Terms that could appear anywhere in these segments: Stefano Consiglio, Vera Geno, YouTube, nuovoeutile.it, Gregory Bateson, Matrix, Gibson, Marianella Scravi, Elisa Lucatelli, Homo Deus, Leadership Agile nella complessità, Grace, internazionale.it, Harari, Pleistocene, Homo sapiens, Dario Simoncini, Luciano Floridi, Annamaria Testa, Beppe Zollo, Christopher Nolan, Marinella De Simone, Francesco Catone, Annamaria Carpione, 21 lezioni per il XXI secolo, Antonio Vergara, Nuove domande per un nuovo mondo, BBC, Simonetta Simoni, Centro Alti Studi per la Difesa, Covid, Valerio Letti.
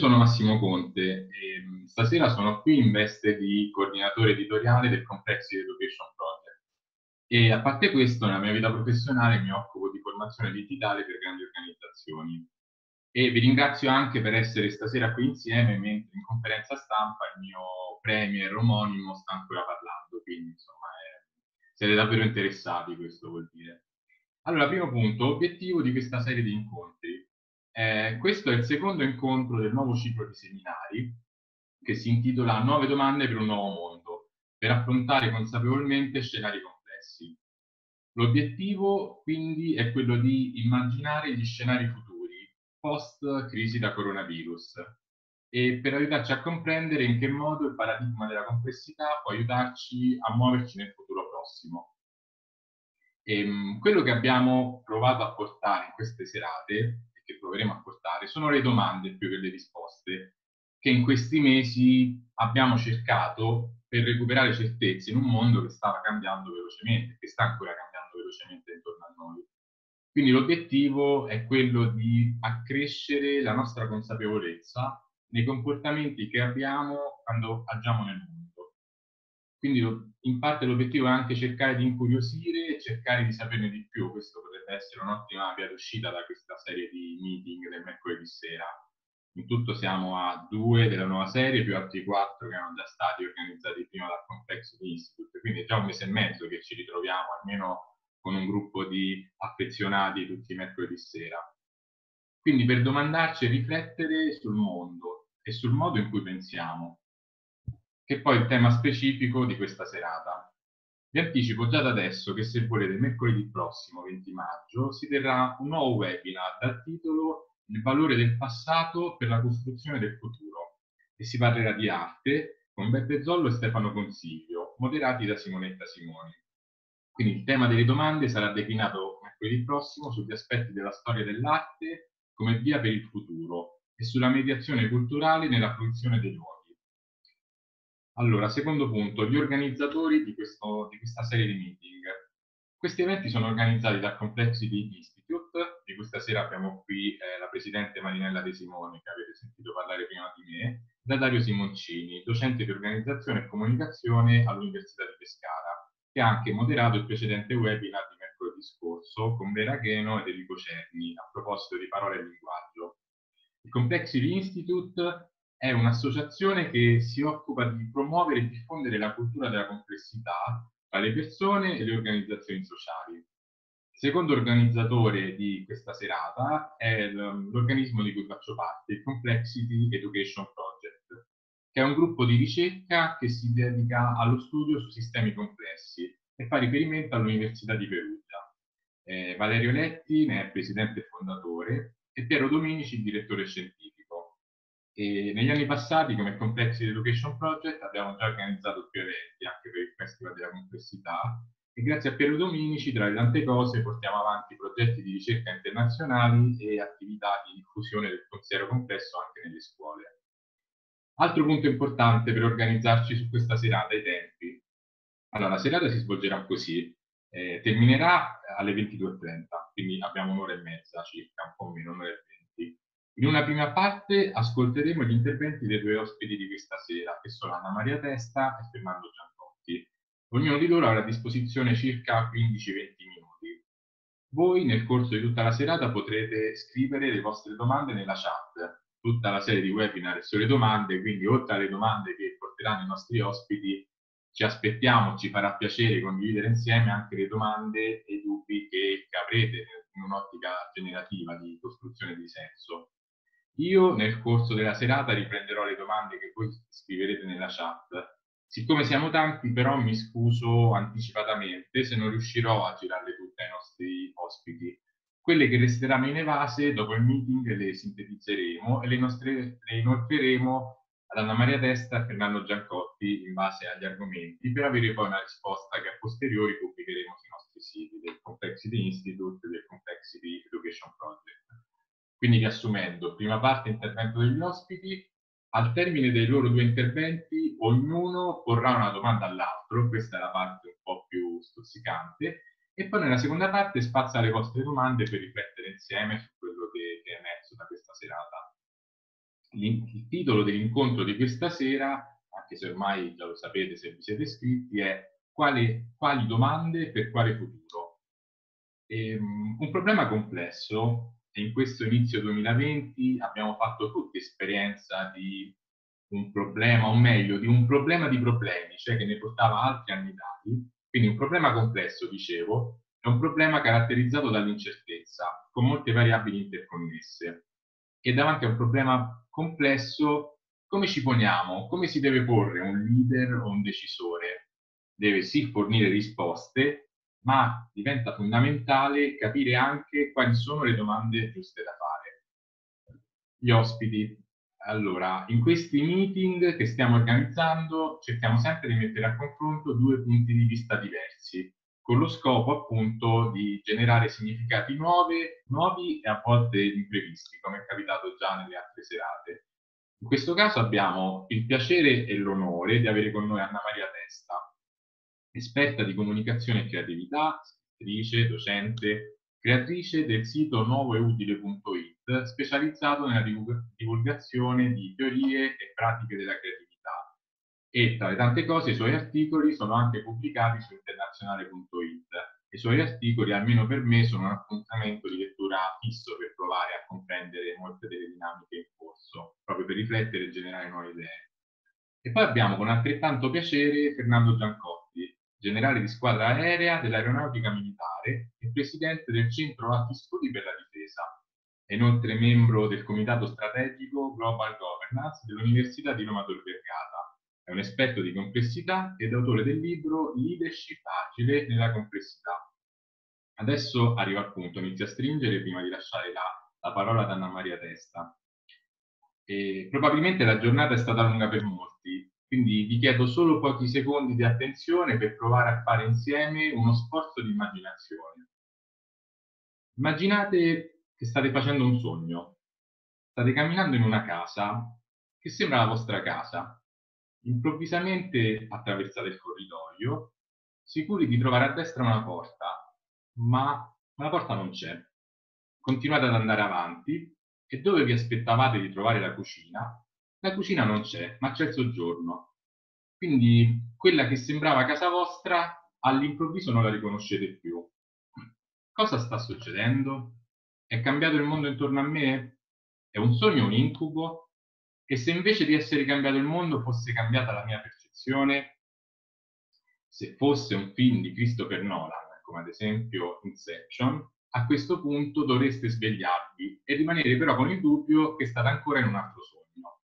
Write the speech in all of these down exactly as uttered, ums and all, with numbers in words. sono Massimo Conte e stasera sono qui in veste di coordinatore editoriale del Complexity Education Project. E a parte questo, nella mia vita professionale mi occupo di formazione digitale per grandi organizzazioni. E vi ringrazio anche per essere stasera qui insieme, mentre in conferenza stampa il mio premier omonimo sta ancora parlando, quindi insomma è... siete davvero interessati, questo vuol dire. Allora, primo punto, obiettivo di questa serie di incontri. Eh, questo è il secondo incontro del nuovo ciclo di seminari che si intitola Nuove domande per un nuovo mondo, per affrontare consapevolmente scenari complessi. L'obiettivo quindi è quello di immaginare gli scenari futuri post crisi da coronavirus e per aiutarci a comprendere in che modo il paradigma della complessità può aiutarci a muoverci nel futuro prossimo. E, quello che abbiamo provato a portare in queste serate che proveremo a portare, sono le domande più che le risposte che in questi mesi abbiamo cercato per recuperare certezze in un mondo che stava cambiando velocemente, che sta ancora cambiando velocemente intorno a noi. Quindi l'obiettivo è quello di accrescere la nostra consapevolezza nei comportamenti che abbiamo quando agiamo nel mondo. Quindi in parte l'obiettivo è anche cercare di incuriosire e cercare di saperne di più. Questo potrebbe essere un'ottima via d'uscita da questa serie di meeting del mercoledì sera. In tutto siamo a due della nuova serie, più altri quattro che erano già stati organizzati prima dal Complexity Institute. Quindi è già un mese e mezzo che ci ritroviamo, almeno con un gruppo di affezionati tutti i mercoledì sera. Quindi per domandarci e riflettere sul mondo e sul modo in cui pensiamo, che è poi il tema specifico di questa serata. Vi anticipo già da adesso che se volete mercoledì prossimo, venti maggio, si terrà un nuovo webinar dal titolo Il valore del passato per la costruzione del futuro e si parlerà di arte con Beppe Zollo e Stefano Consiglio, moderati da Simonetta Simoni. Quindi il tema delle domande sarà declinato mercoledì prossimo sugli aspetti della storia dell'arte come via per il futuro e sulla mediazione culturale nella fruizione dei luoghi. Allora, secondo punto, gli organizzatori di, questo, di questa serie di meeting. Questi eventi sono organizzati dal Complexity Institute, di questa sera abbiamo qui eh, la presidente Marinella De Simone, che avete sentito parlare prima di me, da Dario Simoncini, docente di organizzazione e comunicazione all'Università di Pescara, che ha anche moderato il precedente webinar di mercoledì scorso con Vera Geno e Delico Cerni, a proposito di parole e linguaggio. Il Complexity Institute è un'associazione che si occupa di promuovere e diffondere la cultura della complessità tra le persone e le organizzazioni sociali. Il secondo organizzatore di questa serata è l'organismo di cui faccio parte, il Complexity Education Project, che è un gruppo di ricerca che si dedica allo studio su sistemi complessi e fa riferimento all'Università di Perugia. Eh, Valerio Letti ne è presidente e fondatore e Piero Dominici, direttore scientifico. E negli anni passati, come Complexity Education Project, abbiamo già organizzato più eventi anche per il Festival della Complessità e grazie a Piero Dominici, tra le tante cose, portiamo avanti progetti di ricerca internazionali e attività di diffusione del pensiero complesso anche nelle scuole. Altro punto importante per organizzarci su questa serata, i tempi. Allora, la serata si svolgerà così, eh, terminerà alle ventidue e trenta, quindi abbiamo un'ora e mezza circa, un po' meno, un'ora e venti. In una prima parte ascolteremo gli interventi dei due ospiti di questa sera, che sono Annamaria Testa e Fernando Giancotti. Ognuno di loro avrà a disposizione circa quindici venti minuti. Voi nel corso di tutta la serata potrete scrivere le vostre domande nella chat, tutta la serie di webinar è sulle domande, quindi oltre alle domande che porteranno i nostri ospiti, ci aspettiamo, ci farà piacere condividere insieme anche le domande e i dubbi che, che avrete in un'ottica generativa di costruzione di senso. Io nel corso della serata riprenderò le domande che voi scriverete nella chat. Siccome siamo tanti, però mi scuso anticipatamente se non riuscirò a girarle tutte ai nostri ospiti. Quelle che resteranno inevase dopo il meeting le sintetizzeremo e le, nostre, le inoltreremo ad Annamaria Testa e Fernando Giancotti in base agli argomenti per avere poi una risposta che a posteriori pubblicheremo sui nostri siti del Complexity Institute e del Complexity Education Project. Quindi riassumendo, prima parte intervento degli ospiti, al termine dei loro due interventi ognuno porrà una domanda all'altro, questa è la parte un po' più stuzzicante, e poi nella seconda parte spazio alle vostre domande per riflettere insieme su quello che, che è emerso da questa serata. il titolo dell'incontro di questa sera, anche se ormai già lo sapete se vi siete iscritti, è quale, quali domande per quale futuro? E, um, un problema complesso, e in questo inizio duemilaventi abbiamo fatto tutti esperienza di un problema, o meglio, di un problema di problemi, cioè che ne portava altri annidati. Quindi un problema complesso, dicevo, è un problema caratterizzato dall'incertezza, con molte variabili interconnesse. E davanti a un problema complesso, come ci poniamo? Come si deve porre un leader o un decisore? Deve sì fornire risposte, ma diventa fondamentale capire anche quali sono le domande giuste da fare. Gli ospiti. Allora, in questi meeting che stiamo organizzando cerchiamo sempre di mettere a confronto due punti di vista diversi, con lo scopo appunto di generare significati nuove, nuovi e a volte imprevisti, come è capitato già nelle altre serate. In questo caso abbiamo il piacere e l'onore di avere con noi Annamaria Testa, esperta di comunicazione e creatività, scrittrice, docente, creatrice del sito nuovo e utile punto it, specializzato nella divulgazione di teorie e pratiche della creatività. E tra le tante cose i suoi articoli sono anche pubblicati su internazionale punto it. I suoi articoli, almeno per me, sono un appuntamento di lettura fisso per provare a comprendere molte delle dinamiche in corso, proprio per riflettere e generare nuove idee. E poi abbiamo con altrettanto piacere Fernando Giancotti, generale di squadra aerea dell'aeronautica militare e presidente del Centro Alti Studi per la Difesa. È inoltre membro del Comitato Strategico Global Governance dell'Università di Roma Tor Vergata. È un esperto di complessità ed autore del libro Leadership Agile nella complessità. Adesso arrivo al punto, inizio a stringere prima di lasciare la, la parola ad Annamaria Testa. E probabilmente la giornata è stata lunga per molti, quindi vi chiedo solo pochi secondi di attenzione per provare a fare insieme uno sforzo di immaginazione. Immaginate che state facendo un sogno. State camminando in una casa che sembra la vostra casa. Improvvisamente attraversate il corridoio, sicuri di trovare a destra una porta, ma la porta non c'è. Continuate ad andare avanti e dove vi aspettavate di trovare la cucina, la cucina non c'è, ma c'è il soggiorno. Quindi quella che sembrava casa vostra all'improvviso non la riconoscete più. Cosa sta succedendo? È cambiato il mondo intorno a me? È un sogno, un incubo? E se invece di essere cambiato il mondo fosse cambiata la mia percezione? Se fosse un film di Christopher Nolan, come ad esempio Inception, a questo punto dovreste svegliarvi e rimanere però con il dubbio che state ancora in un altro sogno.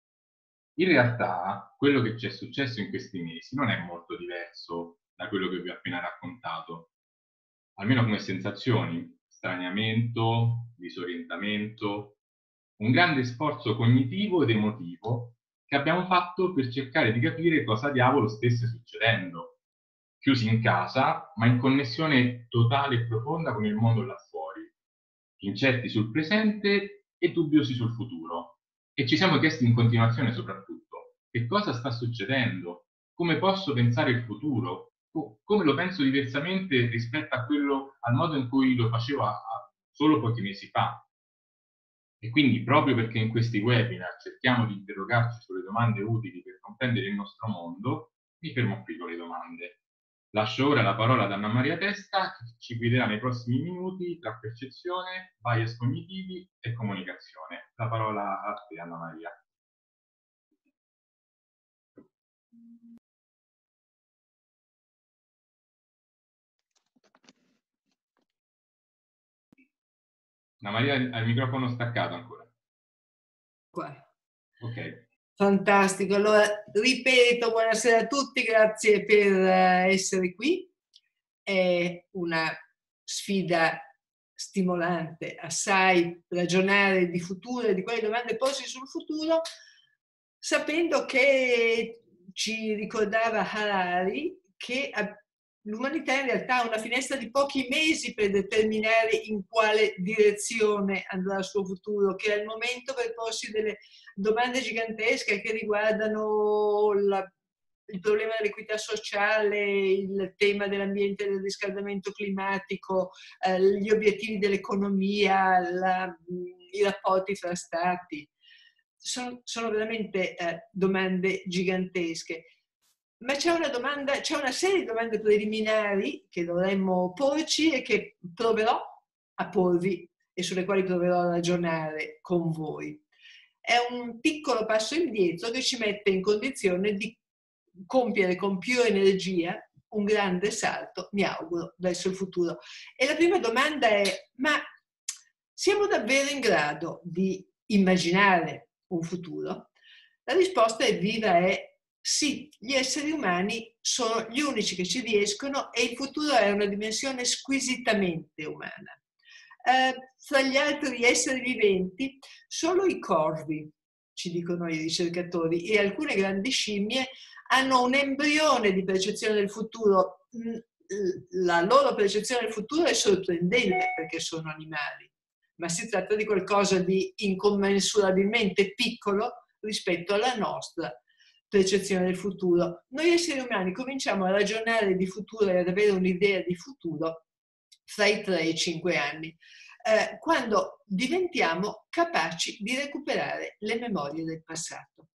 In realtà, quello che ci è successo in questi mesi non è molto diverso da quello che vi ho appena raccontato, almeno come sensazioni, straniamento, disorientamento, un grande sforzo cognitivo ed emotivo che abbiamo fatto per cercare di capire cosa diavolo stesse succedendo, chiusi in casa, ma in connessione totale e profonda con il mondo là fuori, incerti sul presente e dubbiosi sul futuro. E ci siamo chiesti in continuazione soprattutto, che cosa sta succedendo? Come posso pensare il futuro? O come lo penso diversamente rispetto a quello, al modo in cui lo facevo a, a solo pochi mesi fa? E quindi proprio perché in questi webinar cerchiamo di interrogarci sulle domande utili per comprendere il nostro mondo, mi fermo qui con le domande. Lascio ora la parola ad Annamaria Testa, che ci guiderà nei prossimi minuti tra percezione, bias cognitivi e comunicazione. La parola a te, Annamaria. Annamaria, hai il microfono staccato ancora. Qua. Ok. Fantastico, allora ripeto, buonasera a tutti, grazie per essere qui. È una sfida stimolante, assai ragionare di futuro e di quali domande poste sul futuro, sapendo che ci ricordava Harari che l'umanità in realtà ha una finestra di pochi mesi per determinare in quale direzione andrà il suo futuro, che è il momento per porsi delle domande gigantesche che riguardano la, il problema dell'equità sociale, il tema dell'ambiente e del riscaldamento climatico, eh, gli obiettivi dell'economia, i rapporti fra stati. sono, sono veramente eh, domande gigantesche. Ma c'è una domanda, c'è una serie di domande preliminari che dovremmo porci e che proverò a porvi e sulle quali proverò a ragionare con voi. È un piccolo passo indietro che ci mette in condizione di compiere con più energia un grande salto, mi auguro, verso il futuro. E la prima domanda è: ma siamo davvero in grado di immaginare un futuro? La risposta è viva è sì, gli esseri umani sono gli unici che ci riescono e il futuro è una dimensione squisitamente umana. Eh, tra gli altri esseri viventi, solo i corvi, ci dicono i ricercatori, e alcune grandi scimmie hanno un embrione di percezione del futuro. La loro percezione del futuro è sorprendente perché sono animali, ma si tratta di qualcosa di incommensurabilmente piccolo rispetto alla nostra percezione del futuro. Noi esseri umani cominciamo a ragionare di futuro e ad avere un'idea di futuro fra i tre e i cinque anni, eh, quando diventiamo capaci di recuperare le memorie del passato.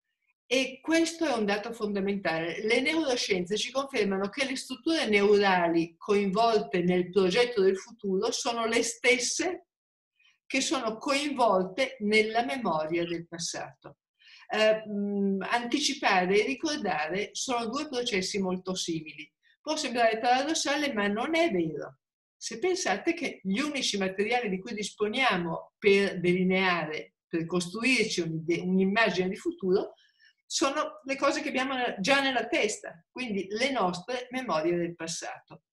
E questo è un dato fondamentale. Le neuroscienze ci confermano che le strutture neurali coinvolte nel progetto del futuro sono le stesse che sono coinvolte nella memoria del passato. Eh, anticipare e ricordare sono due processi molto simili. Può sembrare paradossale, ma non è vero. Se pensate che gli unici materiali di cui disponiamo per delineare, per costruirci un'immagine di futuro, sono le cose che abbiamo già nella testa, quindi le nostre memorie del passato.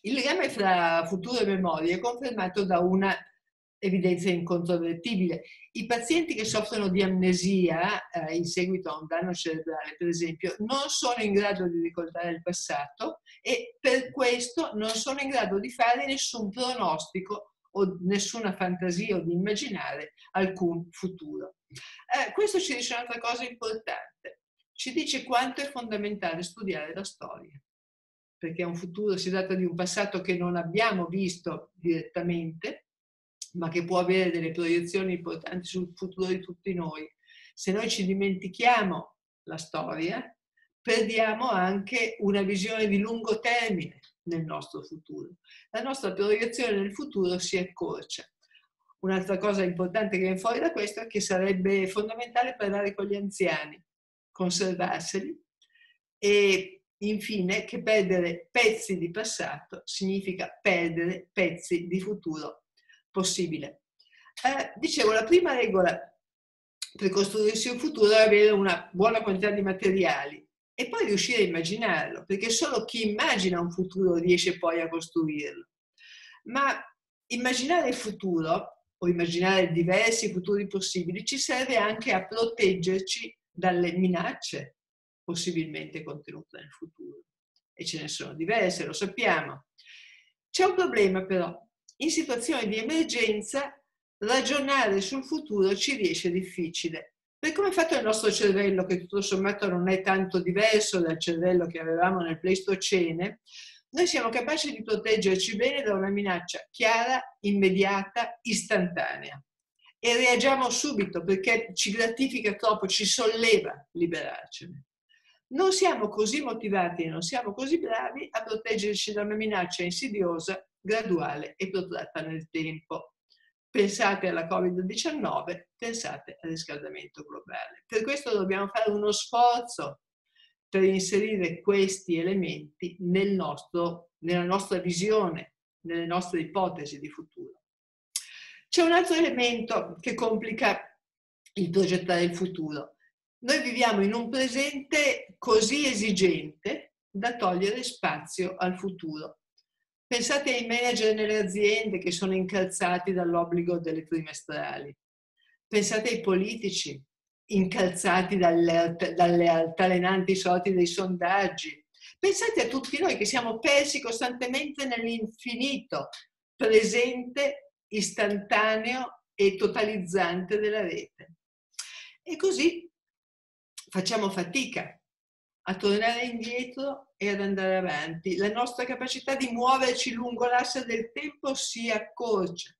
Il legame fra futuro e memoria è confermato da una evidenza incontrovertibile. I pazienti che soffrono di amnesia eh, in seguito a un danno cerebrale, per esempio, non sono in grado di ricordare il passato e per questo non sono in grado di fare nessun pronostico o nessuna fantasia o di immaginare alcun futuro. Eh, questo ci dice un'altra cosa importante. Ci dice quanto è fondamentale studiare la storia, perché un futuro si tratta di un passato che non abbiamo visto direttamente, ma che può avere delle proiezioni importanti sul futuro di tutti noi. Se noi ci dimentichiamo la storia, perdiamo anche una visione di lungo termine nel nostro futuro. La nostra proiezione nel futuro si accorcia. Un'altra cosa importante che viene fuori da questo è che sarebbe fondamentale parlare con gli anziani, conservarseli, e infine che perdere pezzi di passato significa perdere pezzi di futuro possibile. Eh, dicevo, la prima regola per costruirsi un futuro è avere una buona quantità di materiali e poi riuscire a immaginarlo, perché solo chi immagina un futuro riesce poi a costruirlo. Ma immaginare il futuro, o immaginare diversi futuri possibili, ci serve anche a proteggerci dalle minacce possibilmente contenute nel futuro. E ce ne sono diverse, lo sappiamo. C'è un problema però. In situazioni di emergenza ragionare sul futuro ci riesce difficile. Per come è fatto il nostro cervello, che tutto sommato non è tanto diverso dal cervello che avevamo nel Pleistocene, noi siamo capaci di proteggerci bene da una minaccia chiara, immediata, istantanea. E reagiamo subito perché ci gratifica troppo, ci solleva liberarcene. Non siamo così motivati e non siamo così bravi a proteggerci da una minaccia insidiosa, graduale e protratta nel tempo. Pensate alla Covid diciannove, pensate al riscaldamento globale. Per questo dobbiamo fare uno sforzo per inserire questi elementi nel nostro, nella nostra visione, nelle nostre ipotesi di futuro. C'è un altro elemento che complica il progettare il futuro. Noi viviamo in un presente così esigente da togliere spazio al futuro. Pensate ai manager nelle aziende che sono incalzati dall'obbligo delle trimestrali. Pensate ai politici incalzati dalle, dalle altalenanti sorti dei sondaggi. Pensate a tutti noi che siamo persi costantemente nell'infinito presente, istantaneo e totalizzante della rete. E così facciamo fatica a tornare indietro e ad andare avanti. La nostra capacità di muoverci lungo l'asse del tempo si accorcia.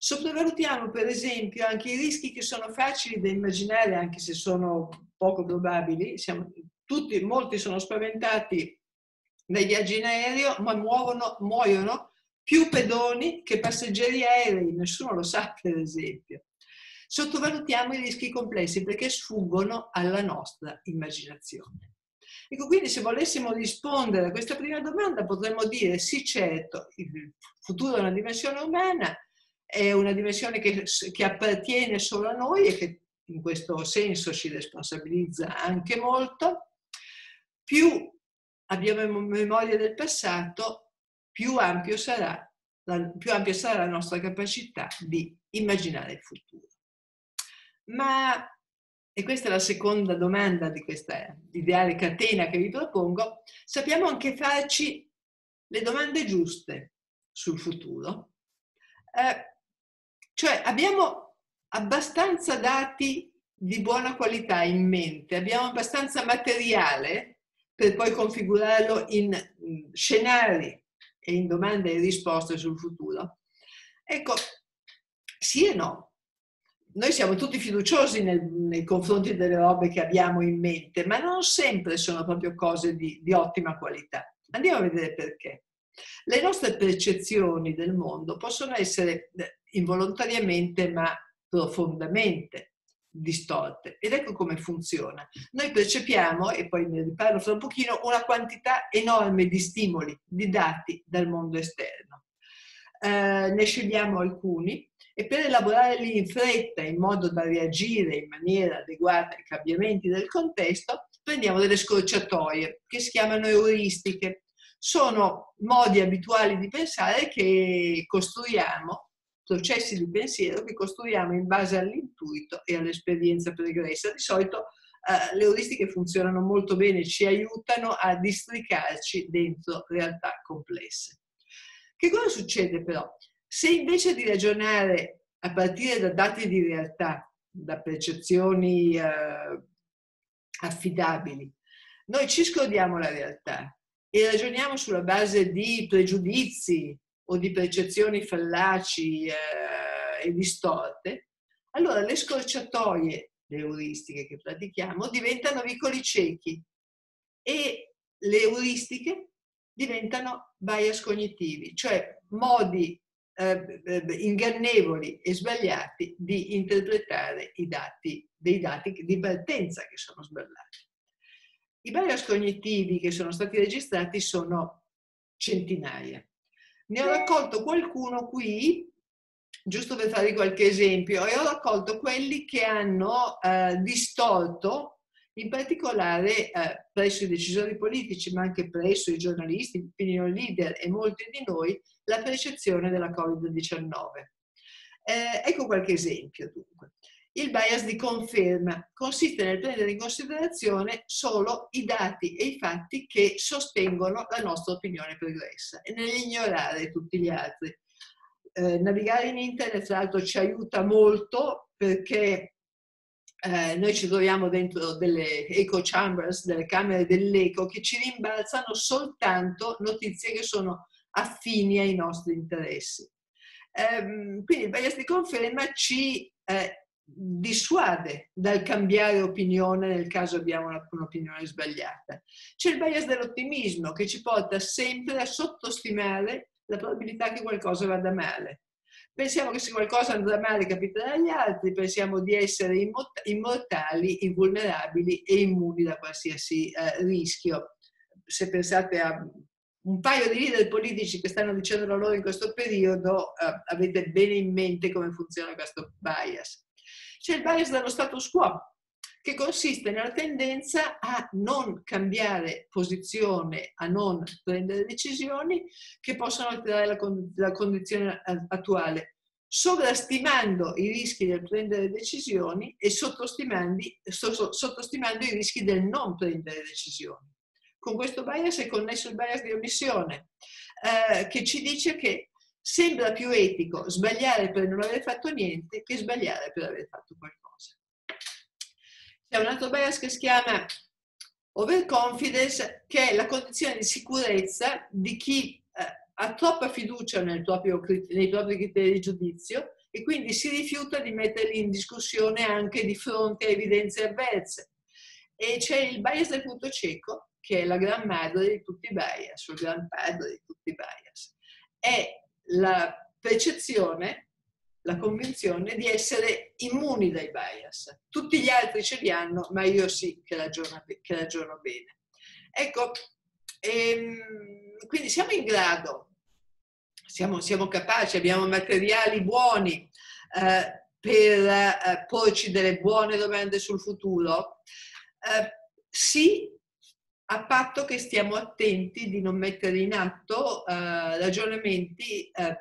Sottovalutiamo per esempio anche i rischi che sono facili da immaginare, anche se sono poco probabili. Siamo, tutti, molti sono spaventati dai viaggi in aereo, ma muovono, muoiono più pedoni che passeggeri aerei, nessuno lo sa per esempio. Sottovalutiamo i rischi complessi perché sfuggono alla nostra immaginazione. Ecco, quindi se volessimo rispondere a questa prima domanda potremmo dire sì, certo, il futuro è una dimensione umana, è una dimensione che, che appartiene solo a noi e che in questo senso ci responsabilizza anche molto. Più abbiamo memoria del passato, più ampio sarà la, più ampia sarà la nostra capacità di immaginare il futuro. Ma, e questa è la seconda domanda di questa ideale catena che vi propongo, sappiamo anche farci le domande giuste sul futuro. Eh, cioè abbiamo abbastanza dati di buona qualità in mente, abbiamo abbastanza materiale per poi configurarlo in scenari e in domande e risposte sul futuro. Ecco, sì e no. Noi siamo tutti fiduciosi nel, nei confronti delle robe che abbiamo in mente, ma non sempre sono proprio cose di, di ottima qualità. Andiamo a vedere perché. Le nostre percezioni del mondo possono essere involontariamente ma profondamente distorte. Ed ecco come funziona. Noi percepiamo, e poi ne riparlo fra un pochino, una quantità enorme di stimoli, di dati dal mondo esterno. Eh, ne scegliamo alcuni. E per elaborarli in fretta, in modo da reagire in maniera adeguata ai cambiamenti del contesto, prendiamo delle scorciatoie, che si chiamano euristiche. Sono modi abituali di pensare che costruiamo, processi di pensiero che costruiamo in base all'intuito e all'esperienza pregressa. Di solito eh, le euristiche funzionano molto bene, ci aiutano a districarci dentro realtà complesse. Che cosa succede però? Se invece di ragionare a partire da dati di realtà, da percezioni eh, affidabili, noi ci scordiamo la realtà e ragioniamo sulla base di pregiudizi o di percezioni fallaci eh, e distorte, allora le scorciatoie, le euristiche che pratichiamo, diventano vicoli ciechi e le euristiche diventano bias cognitivi, cioè modi ingannevoli e sbagliati di interpretare i dati, dei dati di partenza che sono sbagliati. I bias cognitivi che sono stati registrati sono centinaia. Ne ho raccolto qualcuno qui, giusto per farvi qualche esempio, e ho raccolto quelli che hanno eh, distorto, in particolare eh, presso i decisori politici, ma anche presso i giornalisti, gli opinion leader e molti di noi, la percezione della Covid diciannove. Eh, ecco qualche esempio dunque. Il bias di conferma consiste nel prendere in considerazione solo i dati e i fatti che sostengono la nostra opinione pregressa e nell'ignorare tutti gli altri. Eh, navigare in internet tra l'altro ci aiuta molto perché eh, noi ci troviamo dentro delle echo chambers, delle camere dell'eco che ci rimbalzano soltanto notizie che sono affini ai nostri interessi. Ehm, quindi il bias di conferma ci eh, dissuade dal cambiare opinione nel caso abbiamo un'opinione sbagliata. C'è il bias dell'ottimismo che ci porta sempre a sottostimare la probabilità che qualcosa vada male. Pensiamo che se qualcosa andrà male capiterà agli altri, pensiamo di essere immortali, invulnerabili e immuni da qualsiasi eh, rischio. Se pensate a un paio di leader politici che stanno dicendo la loro in questo periodo, eh, avete bene in mente come funziona questo bias. C'è il bias dello status quo, che consiste nella tendenza a non cambiare posizione, a non prendere decisioni che possono alterare la, con la condizione attuale, sovrastimando i rischi del prendere decisioni e sottostimando, so sottostimando i rischi del non prendere decisioni. Con questo bias è connesso il bias di omissione, eh, che ci dice che sembra più etico sbagliare per non aver fatto niente che sbagliare per aver fatto qualcosa. C'è un altro bias che si chiama overconfidence, che è la condizione di sicurezza di chi eh, ha troppa fiducia nel proprio, nei propri criteri di giudizio e quindi si rifiuta di metterli in discussione anche di fronte a evidenze avverse. E c'è il bias del punto cieco, che è la gran madre di tutti i bias, o il gran padre di tutti i bias. È la percezione, la convinzione di essere immuni dai bias. Tutti gli altri ce li hanno, ma io sì che ragiono, che ragiono bene. Ecco, ehm, quindi siamo in grado, siamo, siamo capaci, abbiamo materiali buoni eh, per eh, porci delle buone domande sul futuro, eh, sì, a patto che stiamo attenti di non mettere in atto eh, ragionamenti eh,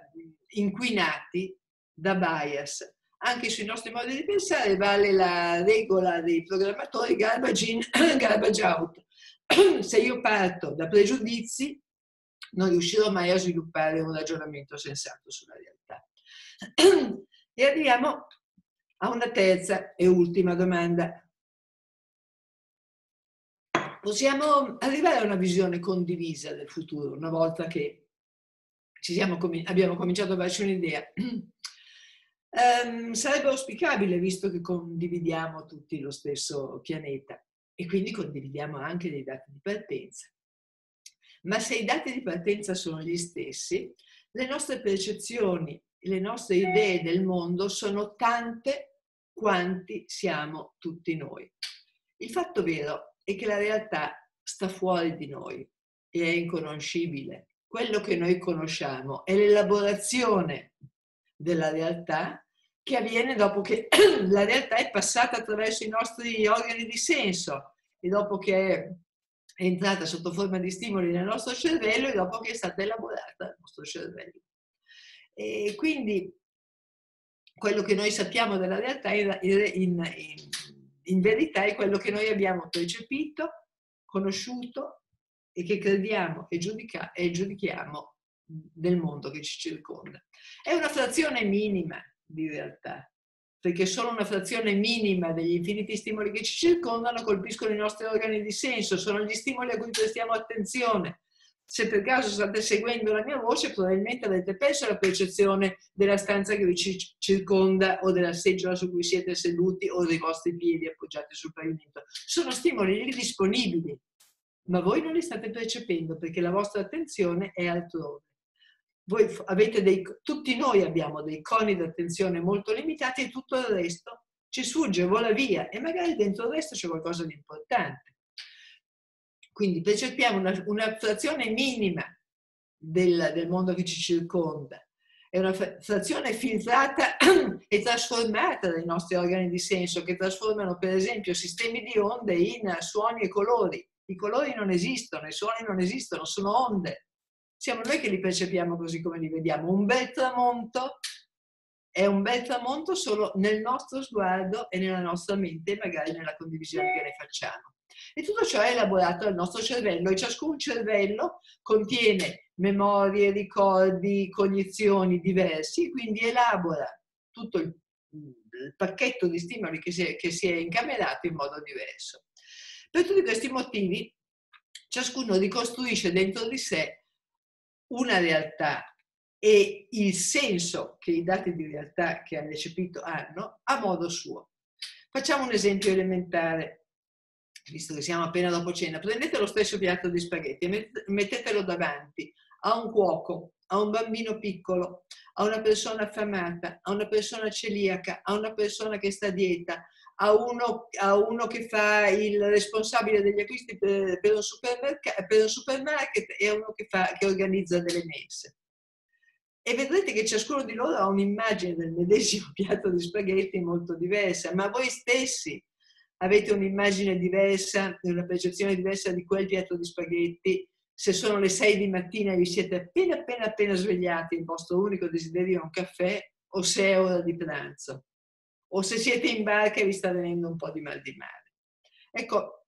inquinati da bias. Anche sui nostri modi di pensare vale la regola dei programmatori garbage in, garbage out. Se io parto da pregiudizi, non riuscirò mai a sviluppare un ragionamento sensato sulla realtà. E arriviamo a una terza e ultima domanda. Possiamo arrivare a una visione condivisa del futuro, una volta che ci siamo, abbiamo cominciato a darci un'idea. Um, sarebbe auspicabile, visto che condividiamo tutti lo stesso pianeta, e quindi condividiamo anche dei dati di partenza. Ma se i dati di partenza sono gli stessi, le nostre percezioni, le nostre idee del mondo sono tante quanti siamo tutti noi. Il fatto vero è che la realtà sta fuori di noi e è inconoscibile. Quello che noi conosciamo è l'elaborazione della realtà, che avviene dopo che la realtà è passata attraverso i nostri organi di senso e dopo che è entrata sotto forma di stimoli nel nostro cervello e dopo che è stata elaborata nel nostro cervello. E quindi quello che noi sappiamo della realtà in, in, in, in verità è quello che noi abbiamo percepito, conosciuto e che crediamo e, giudica, e giudichiamo del mondo che ci circonda. È una frazione minima di realtà, perché solo una frazione minima degli infiniti stimoli che ci circondano colpiscono i nostri organi di senso, sono gli stimoli a cui prestiamo attenzione. Se per caso state seguendo la mia voce, probabilmente avete perso la percezione della stanza che vi circonda o della seggiola su cui siete seduti o dei vostri piedi appoggiati sul pavimento. Sono stimoli lì disponibili, ma voi non li state percependo perché la vostra attenzione è altrove. Voi avete dei, tutti noi abbiamo dei coni di attenzione molto limitati e tutto il resto ci sfugge, vola via, e magari dentro il resto c'è qualcosa di importante. Quindi percepiamo una, una frazione minima del, del mondo che ci circonda, è una frazione filtrata e trasformata dai nostri organi di senso, che trasformano per esempio sistemi di onde in suoni e colori. I colori non esistono, i suoni non esistono, sono onde. Siamo noi che li percepiamo così come li vediamo. Un bel tramonto è un bel tramonto solo nel nostro sguardo e nella nostra mente e magari nella condivisione che ne facciamo. E tutto ciò è elaborato dal nostro cervello e ciascun cervello contiene memorie, ricordi, cognizioni diversi, quindi elabora tutto il, il pacchetto di stimoli che si, è, che si è incamerato in modo diverso. Per tutti questi motivi ciascuno ricostruisce dentro di sé una realtà e il senso che i dati di realtà che ha recepito hanno a modo suo. Facciamo un esempio elementare, visto che siamo appena dopo cena. Prendete lo stesso piatto di spaghetti e mettetelo davanti a un cuoco, a un bambino piccolo, a una persona affamata, a una persona celiaca, a una persona che sta a dieta, a uno, a uno che fa il responsabile degli acquisti per, per, un, supermerc- per un supermarket e a uno che, fa, che organizza delle messe. E vedrete che ciascuno di loro ha un'immagine del medesimo piatto di spaghetti molto diversa, ma voi stessi avete un'immagine diversa, una percezione diversa di quel piatto di spaghetti. Se sono le sei di mattina e vi siete appena appena appena svegliati, il vostro unico desiderio è un caffè, o se è ora di pranzo, o se siete in barca e vi sta venendo un po' di mal di mare. Ecco,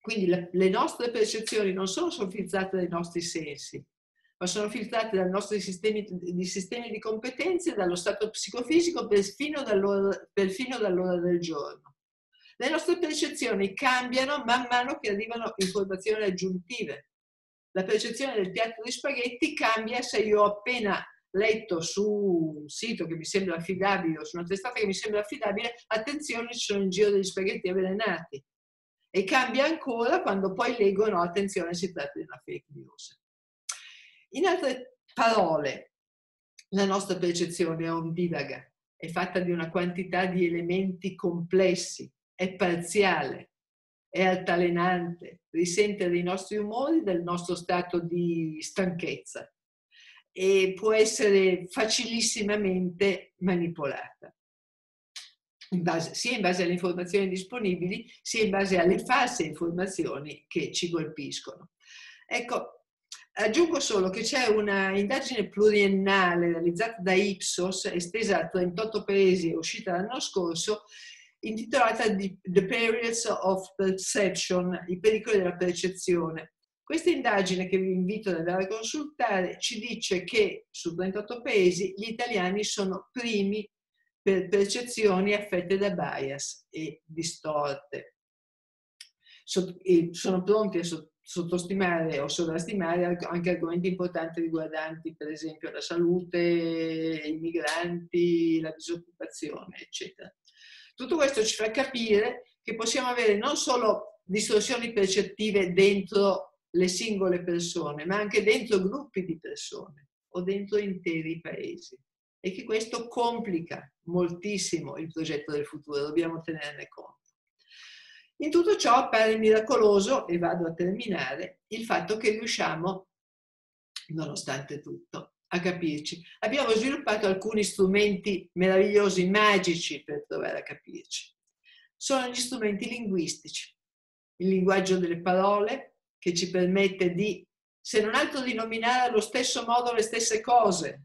quindi la, le nostre percezioni non sono solo filtrate dai nostri sensi, ma sono filtrate dai nostri sistemi di, sistemi di competenze, dallo stato psicofisico, perfino dall'ora perfino dall'ora del giorno. Le nostre percezioni cambiano man mano che arrivano informazioni aggiuntive. La percezione del piatto di spaghetti cambia se io ho appena letto su un sito che mi sembra affidabile o su una testata che mi sembra affidabile, attenzione, ci sono in giro degli spaghetti avvelenati. E cambia ancora quando poi leggo, no, attenzione, si tratta di una fake news. In altre parole, la nostra percezione è ondivaga, è fatta di una quantità di elementi complessi, è parziale, è altalenante, risente dei nostri umori, del nostro stato di stanchezza e può essere facilissimamente manipolata, in base, sia in base alle informazioni disponibili, sia in base alle false informazioni che ci colpiscono. Ecco, aggiungo solo che c'è una indagine pluriennale realizzata da Ipsos, estesa a trentotto paesi e uscita l'anno scorso, intitolata The Perils of Perception, i pericoli della percezione. Questa indagine, che vi invito ad andare a consultare, ci dice che su trentotto paesi gli italiani sono primi per percezioni affette da bias e distorte. Sono pronti a sottolineare, sottostimare o sovrastimare anche argomenti importanti riguardanti per esempio la salute, i migranti, la disoccupazione, eccetera. Tutto questo ci fa capire che possiamo avere non solo distorsioni percettive dentro le singole persone, ma anche dentro gruppi di persone o dentro interi paesi, e che questo complica moltissimo il progetto del futuro, dobbiamo tenerne conto. In tutto ciò appare miracoloso, e vado a terminare, il fatto che riusciamo, nonostante tutto, a capirci. Abbiamo sviluppato alcuni strumenti meravigliosi, magici, per provare a capirci. Sono gli strumenti linguistici, il linguaggio delle parole, che ci permette di, se non altro, di nominare allo stesso modo le stesse cose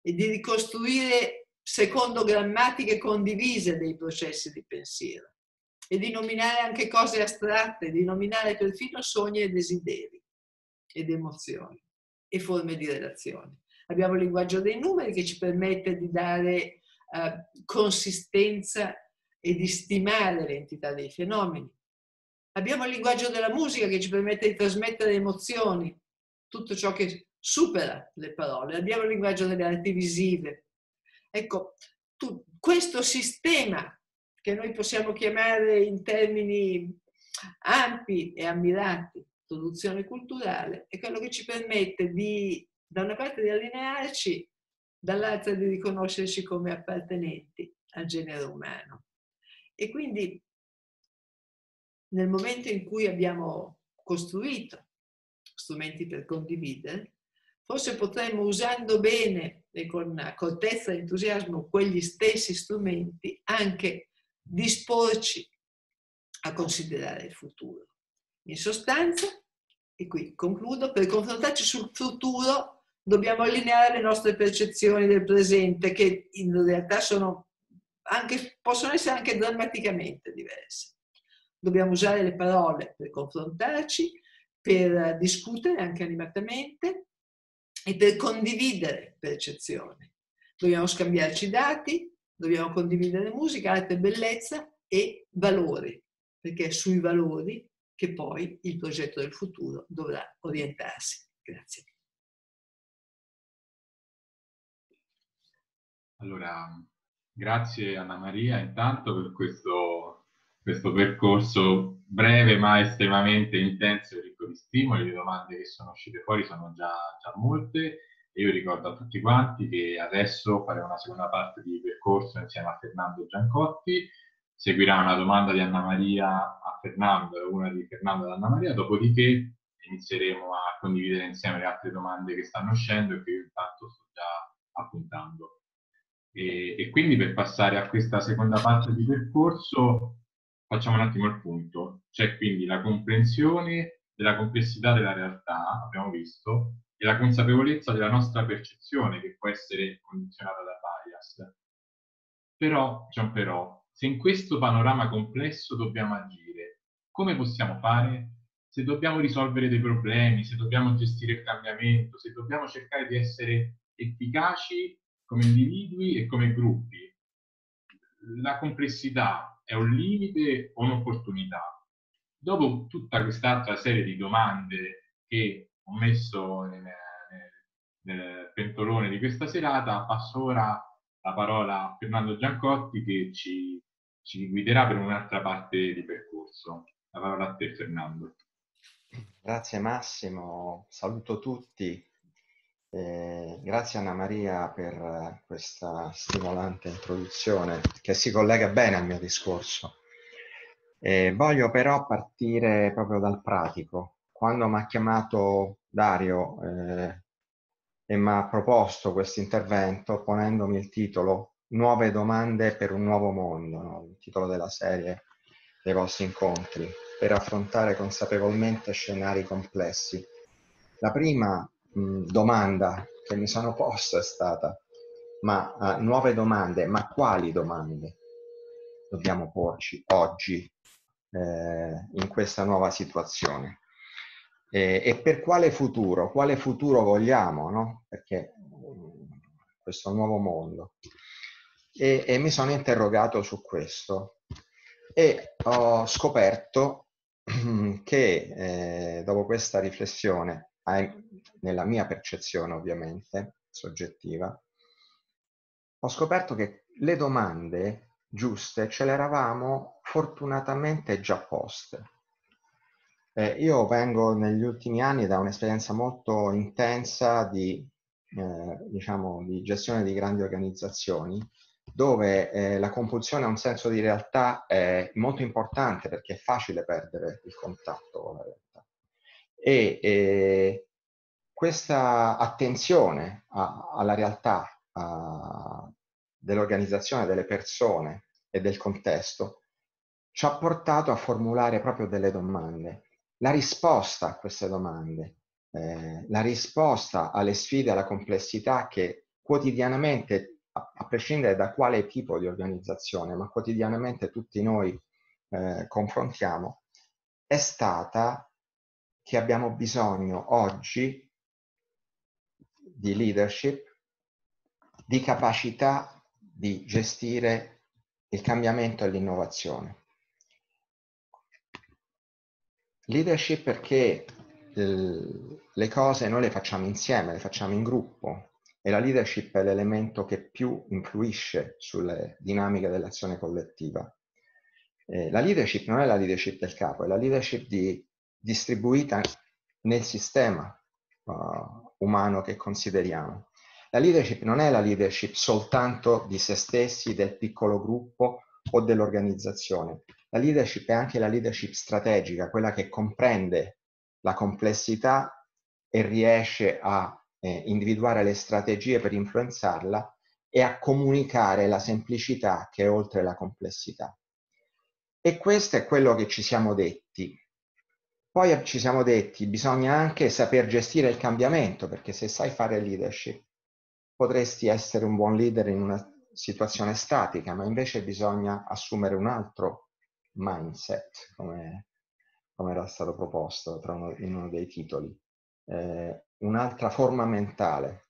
e di ricostruire secondo grammatiche condivise dei processi di pensiero, e di nominare anche cose astratte, di nominare perfino sogni e desideri, ed emozioni, e forme di relazioni. Abbiamo il linguaggio dei numeri che ci permette di dare uh, consistenza e di stimare l'entità dei fenomeni. Abbiamo il linguaggio della musica che ci permette di trasmettere emozioni, tutto ciò che supera le parole. Abbiamo il linguaggio delle arti visive. Ecco, tu, questo sistema che noi possiamo chiamare in termini ampi e ammirati produzione culturale, è quello che ci permette di, da una parte, di allinearci, dall'altra di riconoscerci come appartenenti al genere umano. E quindi nel momento in cui abbiamo costruito strumenti per condividere, forse potremmo, usando bene e con accortezza e entusiasmo quegli stessi strumenti, anche disporci a considerare il futuro. In sostanza, e qui concludo, per confrontarci sul futuro dobbiamo allineare le nostre percezioni del presente, che in realtà sono anche, possono essere anche drammaticamente diverse. Dobbiamo usare le parole per confrontarci, per discutere anche animatamente e per condividere percezioni. Dobbiamo scambiarci dati, dobbiamo condividere musica, arte, bellezza e valori, perché è sui valori che poi il progetto del futuro dovrà orientarsi. Grazie. Allora, grazie Annamaria intanto per questo, questo percorso breve ma estremamente intenso e ricco di stimoli. Le domande che sono uscite fuori sono già, già molte. Io ricordo a tutti quanti che adesso faremo una seconda parte di percorso insieme a Fernando Giancotti. Seguirà una domanda di Annamaria a Fernando e una di Fernando ad Annamaria, dopodiché inizieremo a condividere insieme le altre domande che stanno uscendo e che io intanto sto già appuntando. E, e quindi, per passare a questa seconda parte di percorso, facciamo un attimo il punto. C'è quindi la comprensione della complessità della realtà, abbiamo visto, e la consapevolezza della nostra percezione, che può essere condizionata da bias. Però, c'è un però, se in questo panorama complesso dobbiamo agire, come possiamo fare? Se dobbiamo risolvere dei problemi, se dobbiamo gestire il cambiamento, se dobbiamo cercare di essere efficaci come individui e come gruppi, la complessità è un limite o un'opportunità? Dopo tutta quest'altra serie di domande che ho messo nel, nel eh, pentolone di questa serata, passo ora la parola a Fernando Giancotti che ci, ci guiderà per un'altra parte di percorso. La parola a te, Fernando. Grazie Massimo, saluto tutti. Eh, grazie Annamaria per questa stimolante introduzione che si collega bene al mio discorso. Eh, voglio però partire proprio dal pratico. Quando mi ha chiamato Dario eh, e mi ha proposto questo intervento ponendomi il titolo Nuove domande per un nuovo mondo, no? Il titolo della serie dei vostri incontri, per affrontare consapevolmente scenari complessi. La prima mh, domanda che mi sono posta è stata, ma uh, nuove domande, ma quali domande dobbiamo porci oggi eh, in questa nuova situazione? E, e per quale futuro? Quale futuro vogliamo, no? Perché mh, questo è un nuovo mondo. E, e mi sono interrogato su questo. E ho scoperto che eh, dopo questa riflessione, nella mia percezione ovviamente, soggettiva, ho scoperto che le domande giuste ce le eravamo fortunatamente già poste. Eh, io vengo negli ultimi anni da un'esperienza molto intensa di, eh, diciamo, di gestione di grandi organizzazioni, dove eh, la compulsione a un senso di realtà è molto importante perché è facile perdere il contatto con la realtà. E eh, questa attenzione a, alla realtà dell'organizzazione, delle persone e del contesto ci ha portato a formulare proprio delle domande. La risposta a queste domande, eh, la risposta alle sfide, alla complessità che quotidianamente a prescindere da quale tipo di organizzazione, ma quotidianamente tutti noi eh, confrontiamo, è stata che abbiamo bisogno oggi di leadership, di capacità di gestire il cambiamento e l'innovazione. Leadership perché le cose noi le facciamo insieme, le facciamo in gruppo. E la leadership è l'elemento che più influisce sulle dinamiche dell'azione collettiva. Eh, la leadership non è la leadership del capo, è la leadership di, distribuita nel sistema uh, umano che consideriamo. La leadership non è la leadership soltanto di se stessi, del piccolo gruppo o dell'organizzazione. La leadership è anche la leadership strategica, quella che comprende la complessità e riesce a Eh, individuare le strategie per influenzarla e a comunicare la semplicità che è oltre la complessità. E questo è quello che ci siamo detti. Poi ci siamo detti, bisogna anche saper gestire il cambiamento, perché se sai fare leadership potresti essere un buon leader in una situazione statica, ma invece bisogna assumere un altro mindset, come, come era stato proposto tra uno, in uno dei titoli. Eh, un'altra forma mentale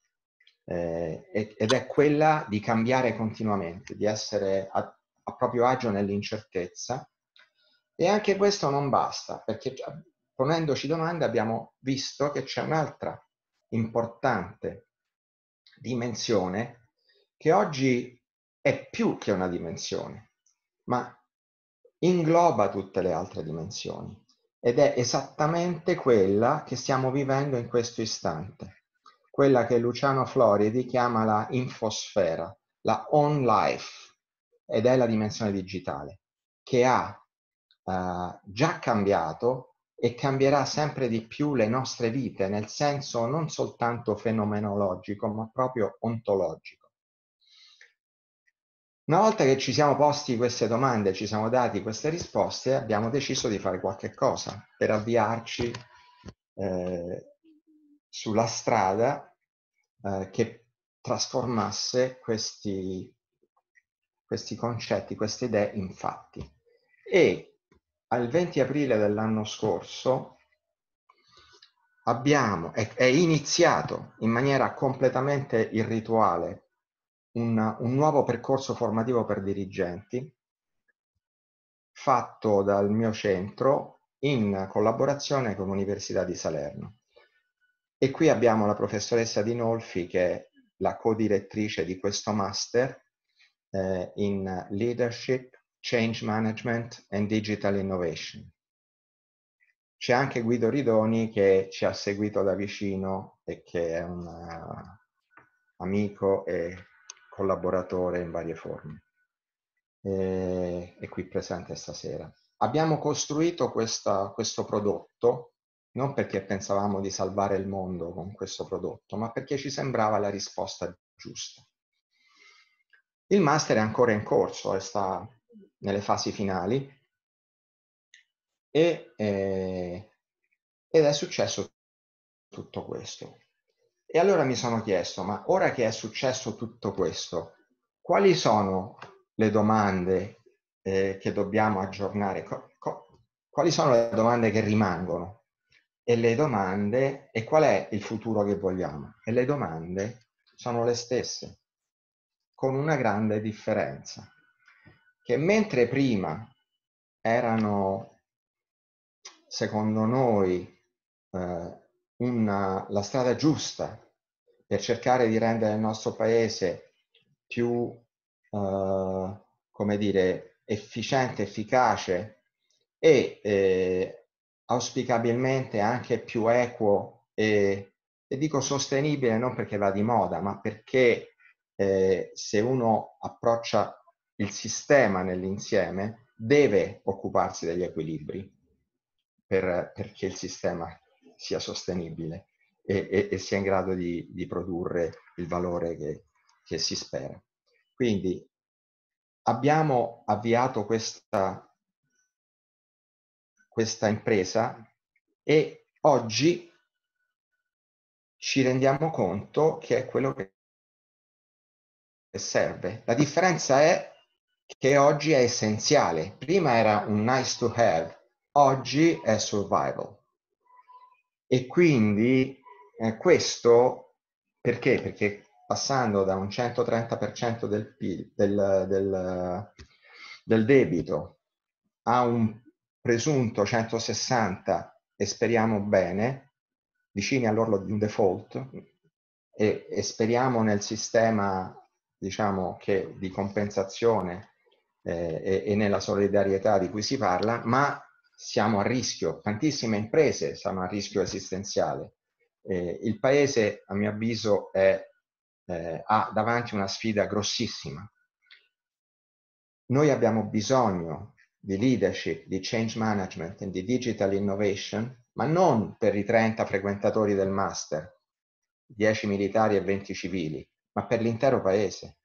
eh, ed è quella di cambiare continuamente, di essere a, a proprio agio nell'incertezza. E anche questo non basta, perché ponendoci domande abbiamo visto che c'è un'altra importante dimensione che oggi è più che una dimensione, ma ingloba tutte le altre dimensioni. Ed è esattamente quella che stiamo vivendo in questo istante, quella che Luciano Floridi chiama la infosfera, la on life, ed è la dimensione digitale, che ha eh, già cambiato e cambierà sempre di più le nostre vite, nel senso non soltanto fenomenologico, ma proprio ontologico. Una volta che ci siamo posti queste domande, ci siamo dati queste risposte, abbiamo deciso di fare qualche cosa per avviarci eh, sulla strada eh, che trasformasse questi, questi concetti, queste idee in fatti. E al venti aprile dell'anno scorso abbiamo, è, è iniziato in maniera completamente irrituale Un, un nuovo percorso formativo per dirigenti fatto dal mio centro in collaborazione con l'Università di Salerno. E qui abbiamo la professoressa Di Nolfi, che è la co-direttrice di questo master eh, in Leadership, Change Management and Digital Innovation. C'è anche Guido Ridoni, che ci ha seguito da vicino e che è un uh, amico e collaboratore in varie forme. E, è qui presente stasera. Abbiamo costruito questa, questo prodotto non perché pensavamo di salvare il mondo con questo prodotto, ma perché ci sembrava la risposta giusta. Il master è ancora in corso, sta nelle fasi finali, e, eh, ed è successo tutto questo. E allora mi sono chiesto, ma ora che è successo tutto questo, quali sono le domande eh, che dobbiamo aggiornare? Co- co- quali sono le domande che rimangono? E le domande, e qual è il futuro che vogliamo? E le domande sono le stesse, con una grande differenza, che mentre prima erano, secondo noi, eh, una, la strada giusta per cercare di rendere il nostro paese più, eh, come dire, efficiente, efficace e eh, auspicabilmente anche più equo e, e dico sostenibile non perché va di moda, ma perché eh, se uno approccia il sistema nell'insieme deve occuparsi degli equilibri per, perché il sistema sia sostenibile e, e, e sia in grado di, di produrre il valore che, che si spera. Quindi abbiamo avviato questa questa impresa e oggi ci rendiamo conto che è quello che serve. La differenza è che oggi è essenziale. Prima era un nice to have, oggi è survival. E quindi eh, questo perché? Perché passando da un centotrenta per cento del P I L, del, del, del debito a un presunto centosessanta e speriamo bene, vicini all'orlo di un default, e, e speriamo nel sistema, diciamo, che di compensazione eh, e, e nella solidarietà di cui si parla, ma siamo a rischio, tantissime imprese sono a rischio esistenziale. Eh, il Paese, a mio avviso, è, eh, ha davanti una sfida grossissima. Noi abbiamo bisogno di leadership, di change management e di digital innovation, ma non per i trenta frequentatori del master, dieci militari e venti civili, ma per l'intero paese.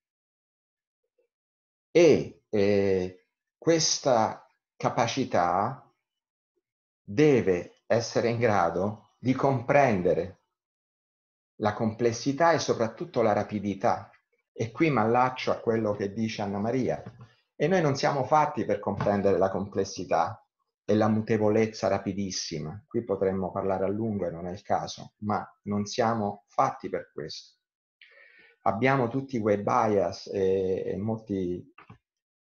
E eh, questa capacità deve essere in grado di comprendere la complessità e soprattutto la rapidità. E qui mi allaccio a quello che dice Annamaria. E noi non siamo fatti per comprendere la complessità e la mutevolezza rapidissima. Qui potremmo parlare a lungo e non è il caso, ma non siamo fatti per questo. Abbiamo tutti quei bias e, e, molti,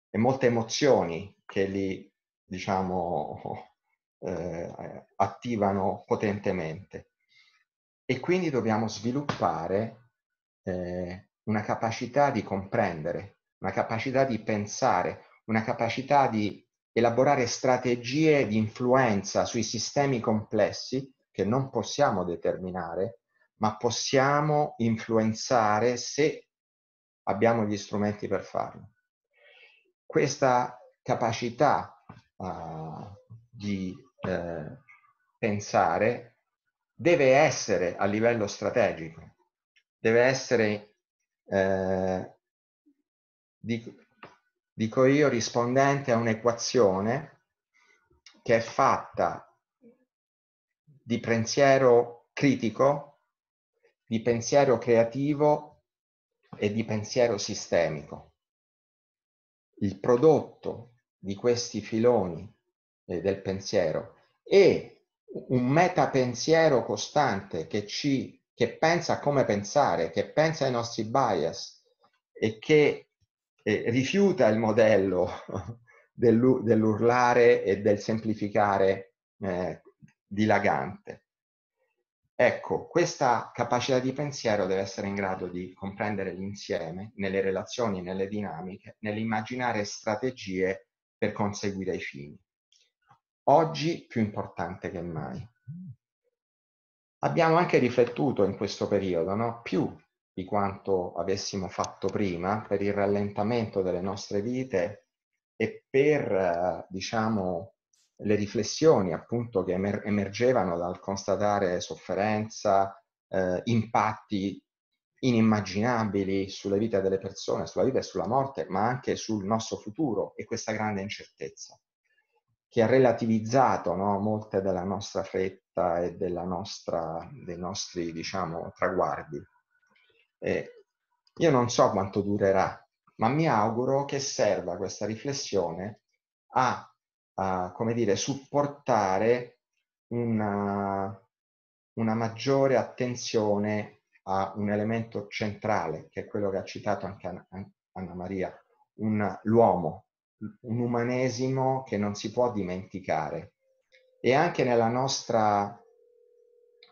e molte emozioni che li, diciamo, eh, attivano potentemente. E quindi dobbiamo sviluppare eh, una capacità di comprendere, una capacità di pensare, una capacità di elaborare strategie di influenza sui sistemi complessi che non possiamo determinare, ma possiamo influenzare se abbiamo gli strumenti per farlo. Questa capacità uh, di uh, pensare deve essere a livello strategico, deve essere uh, dico io, rispondente a un'equazione che è fatta di pensiero critico, di pensiero creativo e di pensiero sistemico. Il prodotto di questi filoni del pensiero è un metapensiero costante che, ci, che pensa a come pensare, che pensa ai nostri bias e che E rifiuta il modello dell'urlare e del semplificare eh, dilagante. Ecco, questa capacità di pensiero deve essere in grado di comprendere l'insieme, nelle relazioni, nelle dinamiche, nell'immaginare strategie per conseguire i fini. Oggi più importante che mai. Abbiamo anche riflettuto in questo periodo, no? Più di quanto avessimo fatto prima, per il rallentamento delle nostre vite e per, diciamo, le riflessioni appunto che emer emergevano dal constatare sofferenza, eh, impatti inimmaginabili sulle vite delle persone, sulla vita e sulla morte, ma anche sul nostro futuro e questa grande incertezza che ha relativizzato, no, molte della nostra fretta e della nostra, dei nostri, diciamo, traguardi. Eh, io non so quanto durerà, ma mi auguro che serva questa riflessione a, a come dire, supportare una, una maggiore attenzione a un elemento centrale, che è quello che ha citato anche Anna, Anna Maria, l'uomo, un umanesimo che non si può dimenticare. E anche nella nostra,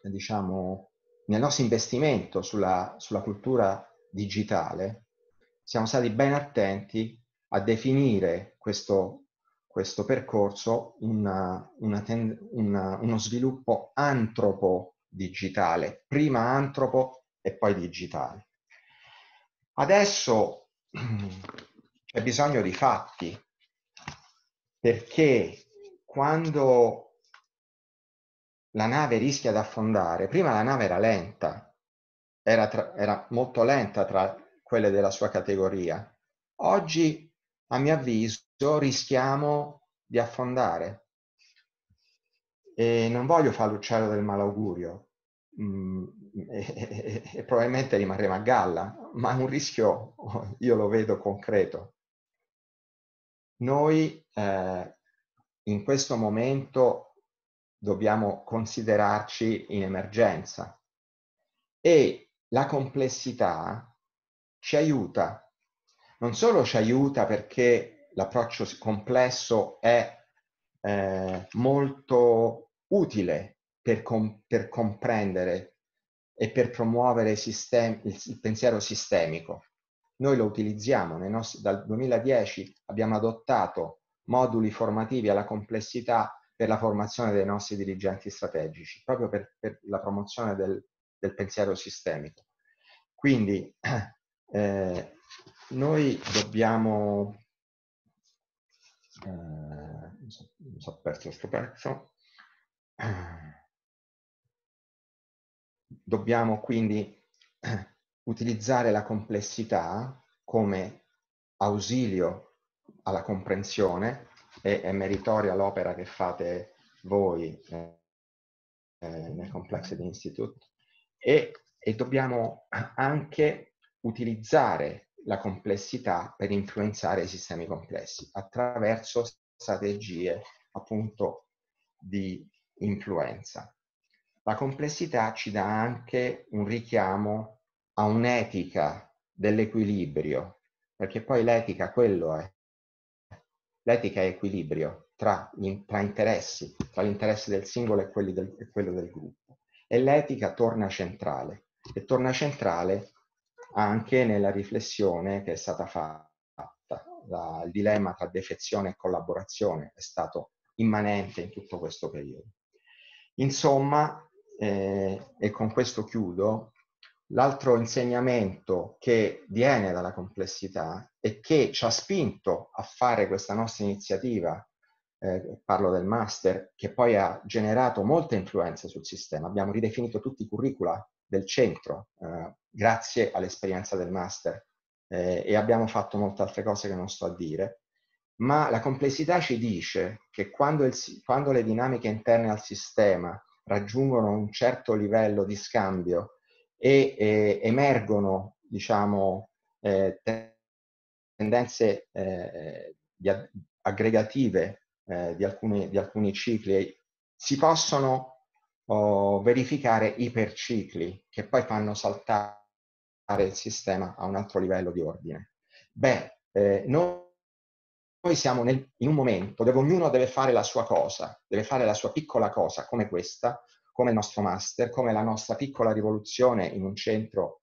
diciamo, nel nostro investimento sulla, sulla cultura digitale, siamo stati ben attenti a definire questo, questo percorso una, una ten, una, uno sviluppo antropo-digitale, prima antropo e poi digitale. Adesso c'è bisogno di fatti, perché quando la nave rischia di affondare. Prima la nave era lenta, era, tra, era molto lenta tra quelle della sua categoria. Oggi, a mio avviso, rischiamo di affondare. E non voglio fare l'uccello del malaugurio, mm, e, e, e probabilmente rimarremo a galla, ma un rischio io lo vedo concreto. Noi eh, in questo momento dobbiamo considerarci in emergenza e la complessità ci aiuta. Non solo ci aiuta perché l'approccio complesso è eh, molto utile per, com per comprendere e per promuovere sistemi, il, il pensiero sistemico. Noi lo utilizziamo, nei nostri, dal duemiladieci abbiamo adottato moduli formativi alla complessità per la formazione dei nostri dirigenti strategici, proprio per, per la promozione del, del pensiero sistemico. Quindi eh, noi dobbiamo... Eh, mi sono so perso questo pezzo. Dobbiamo quindi eh, utilizzare la complessità come ausilio alla comprensione. E è meritoria l'opera che fate voi eh, nel Complexity Institute, e, e dobbiamo anche utilizzare la complessità per influenzare i sistemi complessi attraverso strategie appunto di influenza. La complessità ci dà anche un richiamo a un'etica dell'equilibrio, perché poi l'etica quello è. L'etica è equilibrio tra, gli, tra interessi, tra l'interesse del singolo e, quelli del, e quello del gruppo. E l'etica torna centrale, e torna centrale anche nella riflessione che è stata fatta. La, il dilemma tra defezione e collaborazione è stato immanente in tutto questo periodo. Insomma, eh, e con questo chiudo, l'altro insegnamento che viene dalla complessità e che ci ha spinto a fare questa nostra iniziativa, eh, parlo del master, che poi ha generato molta influenza sul sistema. Abbiamo ridefinito tutti i curricula del centro, eh, grazie all'esperienza del master, eh, e abbiamo fatto molte altre cose che non sto a dire, ma la complessità ci dice che quando, il, quando le dinamiche interne al sistema raggiungono un certo livello di scambio e eh, emergono, diciamo, eh, tendenze eh, di ag aggregative eh, di, alcuni, di alcuni cicli, si possono oh, verificare ipercicli che poi fanno saltare il sistema a un altro livello di ordine. Beh, eh, noi, noi siamo nel, in un momento dove ognuno deve fare la sua cosa, deve fare la sua piccola cosa come questa, come il nostro master, come la nostra piccola rivoluzione in un centro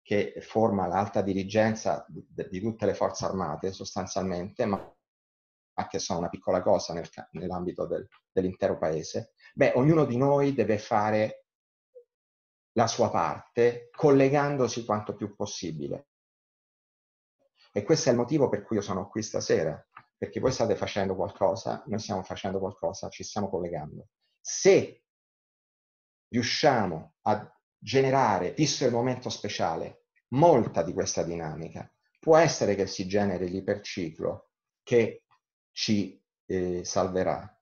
che forma l'alta dirigenza di, di tutte le forze armate sostanzialmente, ma che sono una piccola cosa nel, nell'ambito del, dell'intero paese. Beh, ognuno di noi deve fare la sua parte collegandosi quanto più possibile. E questo è il motivo per cui io sono qui stasera, perché voi state facendo qualcosa, noi stiamo facendo qualcosa, ci stiamo collegando. Se riusciamo a generare, visto il momento speciale, molta di questa dinamica, può essere che si generi l'iperciclo che ci eh, salverà,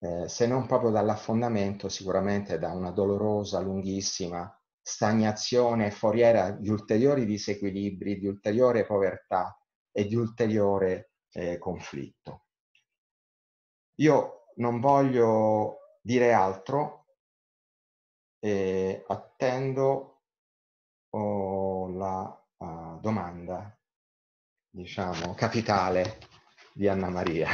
eh, se non proprio dall'affondamento, sicuramente da una dolorosa, lunghissima stagnazione foriera di ulteriori disequilibri, di ulteriore povertà e di ulteriore eh, conflitto. Io non voglio dire altro, e attendo oh, la uh, domanda, diciamo, capitale di Annamaria.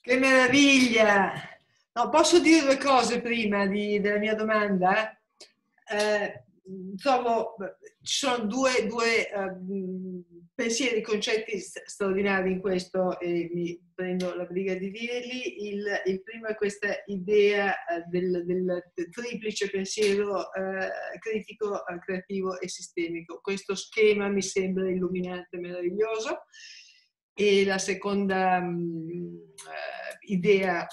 Che meraviglia! No, posso dire due cose prima di, della mia domanda? Eh, trovo, ci sono due, due uh, pensieri, concetti straordinari in questo e mi prendo la briga di dirli. Il, il primo è questa idea uh, del, del triplice pensiero uh, critico, uh, creativo e sistemico. Questo schema mi sembra illuminante e meraviglioso. E la seconda um, uh, idea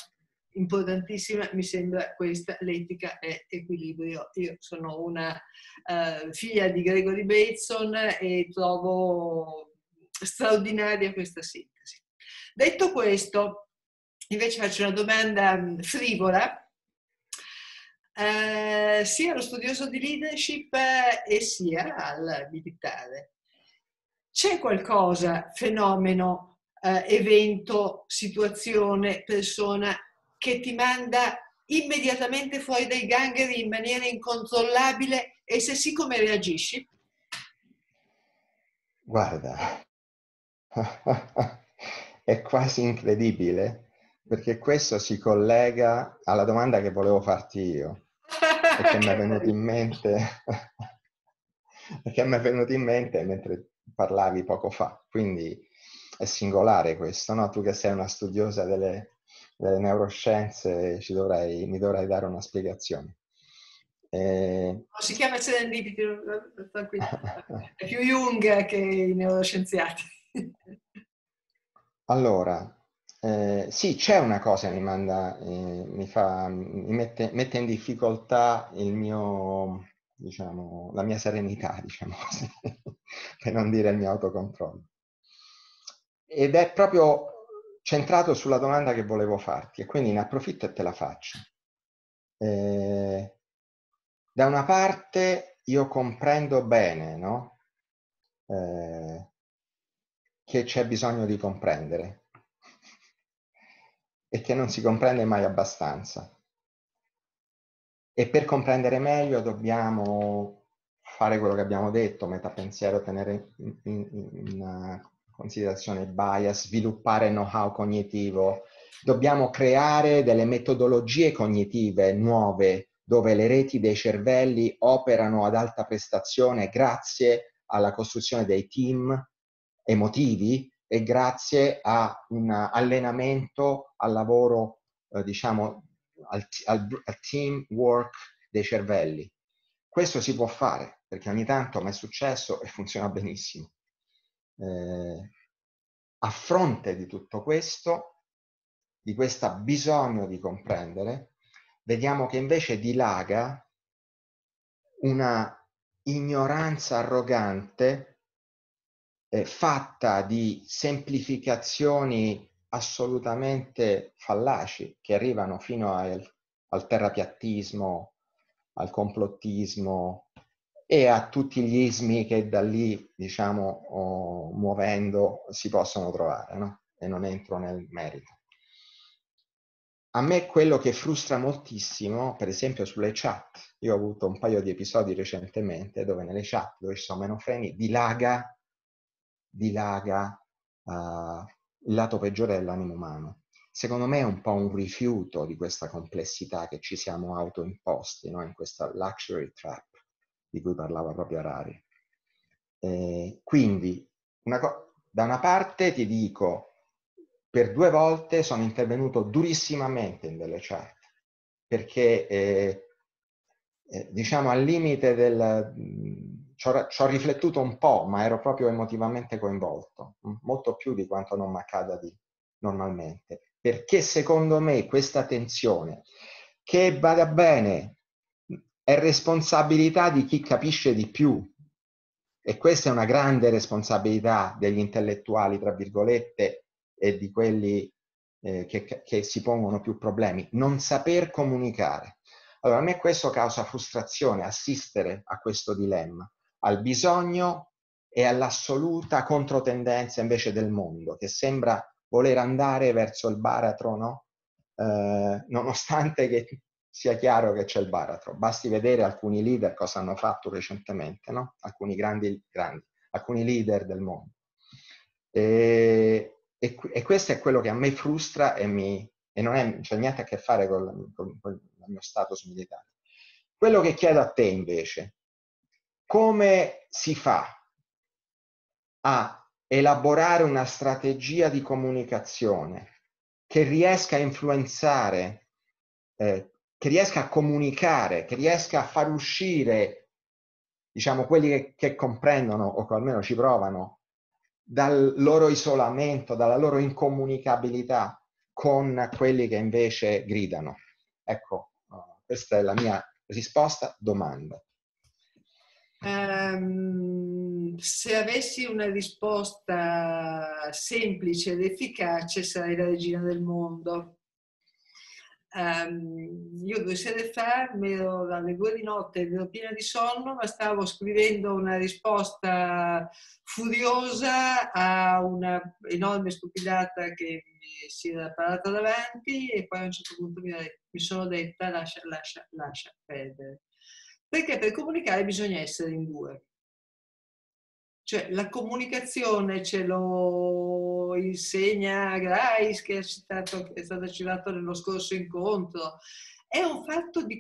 importantissima mi sembra questa: l'etica è equilibrio. Io sono una uh, figlia di Gregory Bateson e trovo straordinaria questa sintesi. Detto questo, invece faccio una domanda frivola uh, sia allo studioso di leadership e sia al militare. C'è qualcosa, fenomeno, uh, evento, situazione, persona che ti manda immediatamente fuori dai gangheri in maniera incontrollabile, e se sì, come reagisci? Guarda, è quasi incredibile, perché questo si collega alla domanda che volevo farti io, perché mi è venuto in mente, perché mi è venuto in mente mentre parlavi poco fa. Quindi è singolare questo, no? Tu che sei una studiosa delle... delle neuroscienze ci dovrei, mi dovrai dare una spiegazione. Eh... Si chiama serendipity, tranquillo. È più Jung che i neuroscienziati. Allora, eh, sì, c'è una cosa che mi manda, eh, mi fa, mi mette, mette in difficoltà il mio, diciamo, la mia serenità, diciamo così, per non dire il mio autocontrollo. Ed è proprio centrato sulla domanda che volevo farti, e quindi ne approfitto e te la faccio. Eh, da una parte io comprendo bene, no? Eh, che c'è bisogno di comprendere e che non si comprende mai abbastanza. E per comprendere meglio dobbiamo fare quello che abbiamo detto, metapensiero, tenere in, in, in una considerazione bias, sviluppare know-how cognitivo. Dobbiamo creare delle metodologie cognitive nuove dove le reti dei cervelli operano ad alta prestazione grazie alla costruzione dei team emotivi e grazie a un allenamento al lavoro, eh, diciamo, al, al, al team work dei cervelli. Questo si può fare, perché ogni tanto mi è successo e funziona benissimo. Eh, a fronte di tutto questo, di questo bisogno di comprendere, vediamo che invece dilaga una ignoranza arrogante eh, fatta di semplificazioni assolutamente fallaci, che arrivano fino al, al terrapiattismo, al complottismo e a tutti gli ismi che da lì, diciamo, oh, muovendo si possono trovare, no? E non entro nel merito. A me quello che frustra moltissimo, per esempio sulle chat, io ho avuto un paio di episodi recentemente dove nelle chat, dove ci sono meno freni, dilaga, dilaga uh, il lato peggiore dell'animo umano. secondo me è un po' un rifiuto di questa complessità che ci siamo autoimposti, no? In questa luxury trap di cui parlava proprio Harari. Eh, quindi, una da una parte ti dico, per due volte sono intervenuto durissimamente in delle chat, perché eh, eh, diciamo al limite del... Ci ho, ci ho riflettuto un po', ma ero proprio emotivamente coinvolto, molto più di quanto non mi accada di normalmente, perché secondo me questa tensione, che vada bene, è responsabilità di chi capisce di più, e questa è una grande responsabilità degli intellettuali, tra virgolette, e di quelli eh, che, che si pongono più problemi, non saper comunicare. Allora, a me questo causa frustrazione, assistere a questo dilemma, al bisogno e all'assoluta controtendenza invece del mondo, che sembra voler andare verso il baratro, no? Eh, nonostante che sia chiaro che c'è il baratro. Basti vedere alcuni leader cosa hanno fatto recentemente, no? Alcuni grandi, grandi, alcuni leader del mondo. E, e, e questo è quello che a me frustra e, mi, e non c'è cioè, niente a che fare con, con, con il mio status militare. Quello che chiedo a te invece, come si fa a elaborare una strategia di comunicazione che riesca a influenzare, eh, che riesca a comunicare, che riesca a far uscire, diciamo, quelli che, che comprendono, o che almeno ci provano, dal loro isolamento, dalla loro incomunicabilità con quelli che invece gridano? Ecco, questa è la mia risposta, domanda. Um, se avessi una risposta semplice ed efficace, sarei la regina del mondo. Um, io due sere fa, mi ero alle due di notte, ero piena di sonno, ma stavo scrivendo una risposta furiosa a una enorme stupidata che mi si era parata davanti, e poi a un certo punto mi, mi sono detta lascia, lascia, lascia perdere, perché per comunicare bisogna essere in due. Cioè, la comunicazione ce lo insegna Grace, che è, citato, è stato citato nello scorso incontro. È un fatto di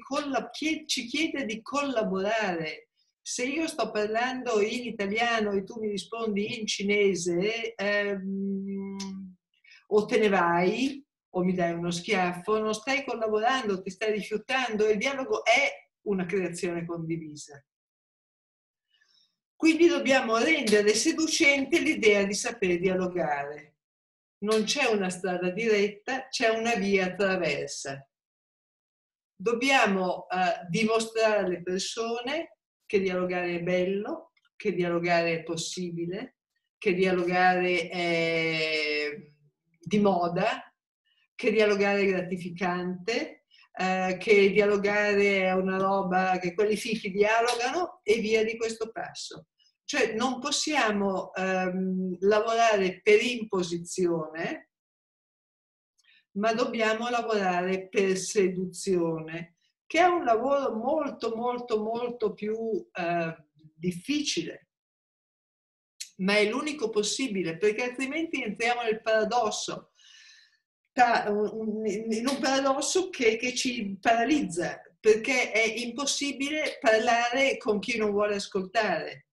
che ci chiede di collaborare. Se io sto parlando in italiano e tu mi rispondi in cinese, ehm, o te ne vai, o mi dai uno schiaffo, non stai collaborando, ti stai rifiutando. Il dialogo è una creazione condivisa. Quindi dobbiamo rendere seducente l'idea di saper dialogare. Non c'è una strada diretta, c'è una via traversa. Dobbiamo eh, dimostrare alle persone che dialogare è bello, che dialogare è possibile, che dialogare è di moda, che dialogare è gratificante, eh, che dialogare è una roba che quelli fichi dialogano, e via di questo passo. Cioè, non possiamo ehm, lavorare per imposizione, ma dobbiamo lavorare per seduzione, che è un lavoro molto, molto, molto più eh, difficile, ma è l'unico possibile, perché altrimenti entriamo nel paradosso, in un paradosso che, che ci paralizza, perché è impossibile parlare con chi non vuole ascoltare.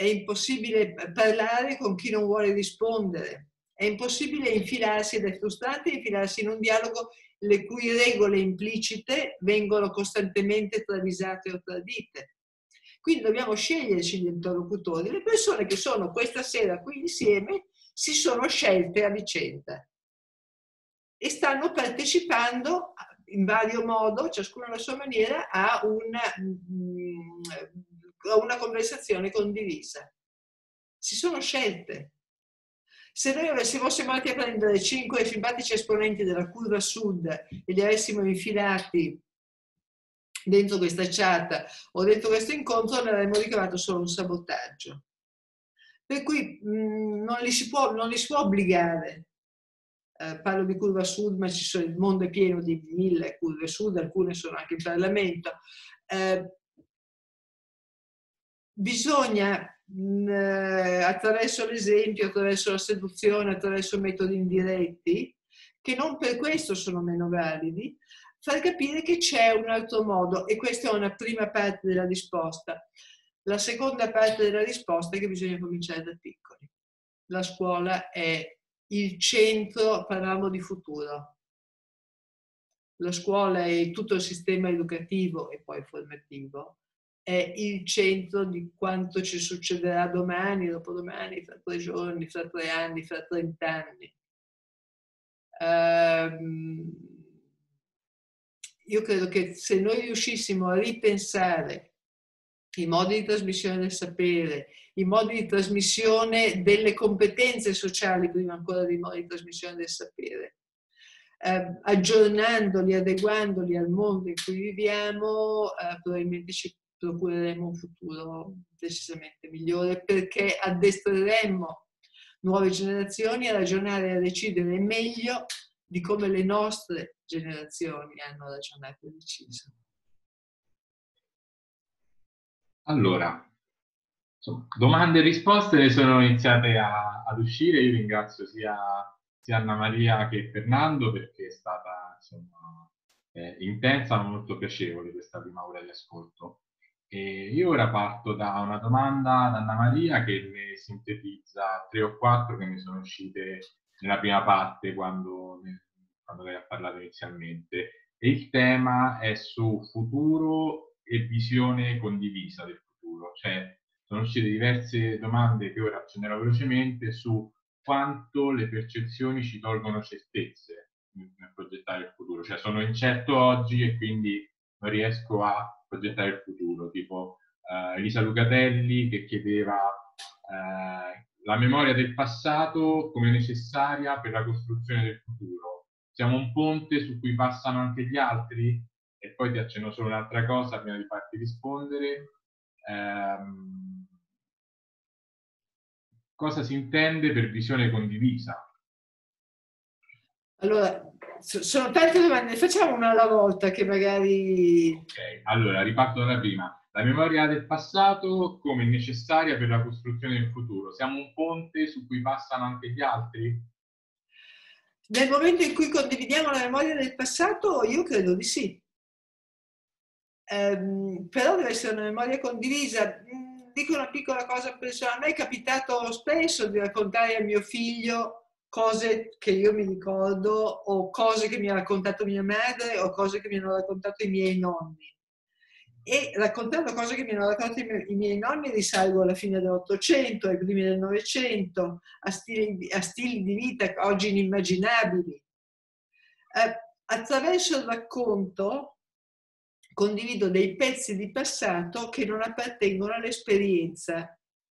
È impossibile parlare con chi non vuole rispondere. È impossibile infilarsi, ed è frustrante infilarsi in un dialogo le cui regole implicite vengono costantemente travisate o tradite. Quindi dobbiamo sceglierci gli interlocutori. Le persone che sono questa sera qui insieme si sono scelte a vicenda e stanno partecipando in vario modo, ciascuno alla sua maniera, a una... una conversazione condivisa. Si sono scelte. Se noi avessimo, fossimo andati a prendere cinque simpatici esponenti della curva sud e li avessimo infilati dentro questa chat o dentro questo incontro, ne avremmo ricavato solo un sabotaggio. Per cui mh, non, li si può, non li si può obbligare. Eh, parlo di curva sud, ma ci sono, il mondo è pieno di mille curve sud, alcune sono anche in Parlamento. Eh, Bisogna, attraverso l'esempio, attraverso la seduzione, attraverso metodi indiretti, che non per questo sono meno validi, far capire che c'è un altro modo, e questa è una prima parte della risposta. La seconda parte della risposta è che bisogna cominciare da piccoli. La scuola è il centro, parliamo di futuro. La scuola e tutto il sistema educativo e poi formativo è il centro di quanto ci succederà domani, dopodomani, fra tre giorni, fra tre anni, fra trent'anni. Ehm, io credo che se noi riuscissimo a ripensare i modi di trasmissione del sapere, i modi di trasmissione delle competenze sociali, prima ancora dei modi di trasmissione del sapere, Eh, aggiornandoli, adeguandoli al mondo in cui viviamo, eh, probabilmente ci procureremo un futuro decisamente migliore, perché addestreremo nuove generazioni a ragionare e a decidere meglio di come le nostre generazioni hanno ragionato e deciso. Allora, insomma, domande e risposte ne sono iniziate a, ad uscire. Io ringrazio sia sia Annamaria che Fernando, perché è stata, insomma, eh, intensa ma molto piacevole questa prima ora di ascolto. E io ora parto da una domanda ad Annamaria che ne sintetizza tre o quattro che mi sono uscite nella prima parte quando, quando lei ha parlato inizialmente, e il tema è su futuro e visione condivisa del futuro. Cioè, sono uscite diverse domande che ora accennerò velocemente su quanto le percezioni ci tolgono certezze nel progettare il futuro. Cioè, sono incerto oggi e quindi non riesco a progettare il futuro. Tipo eh, Elisa Lucatelli che chiedeva eh, la memoria del passato come necessaria per la costruzione del futuro. Siamo un ponte su cui passano anche gli altri? E poi ti accenno solo un'altra cosa prima di farti rispondere. Ehm, Cosa si intende per visione condivisa? Allora, sono tante domande, facciamo una alla volta che magari... Ok, allora riparto dalla prima. La memoria del passato come necessaria per la costruzione del futuro. Siamo un ponte su cui passano anche gli altri? Nel momento in cui condividiamo la memoria del passato, io credo di sì. Ehm, però deve essere una memoria condivisa. Dico una piccola cosa personale, a me è capitato spesso di raccontare a mio figlio cose che io mi ricordo, o cose che mi ha raccontato mia madre, o cose che mi hanno raccontato i miei nonni. E raccontando cose che mi hanno raccontato i miei nonni risalgo alla fine dell'Ottocento, ai primi del Novecento, a stili, a stili di vita oggi inimmaginabili. Eh, attraverso il racconto condivido dei pezzi di passato che non appartengono all'esperienza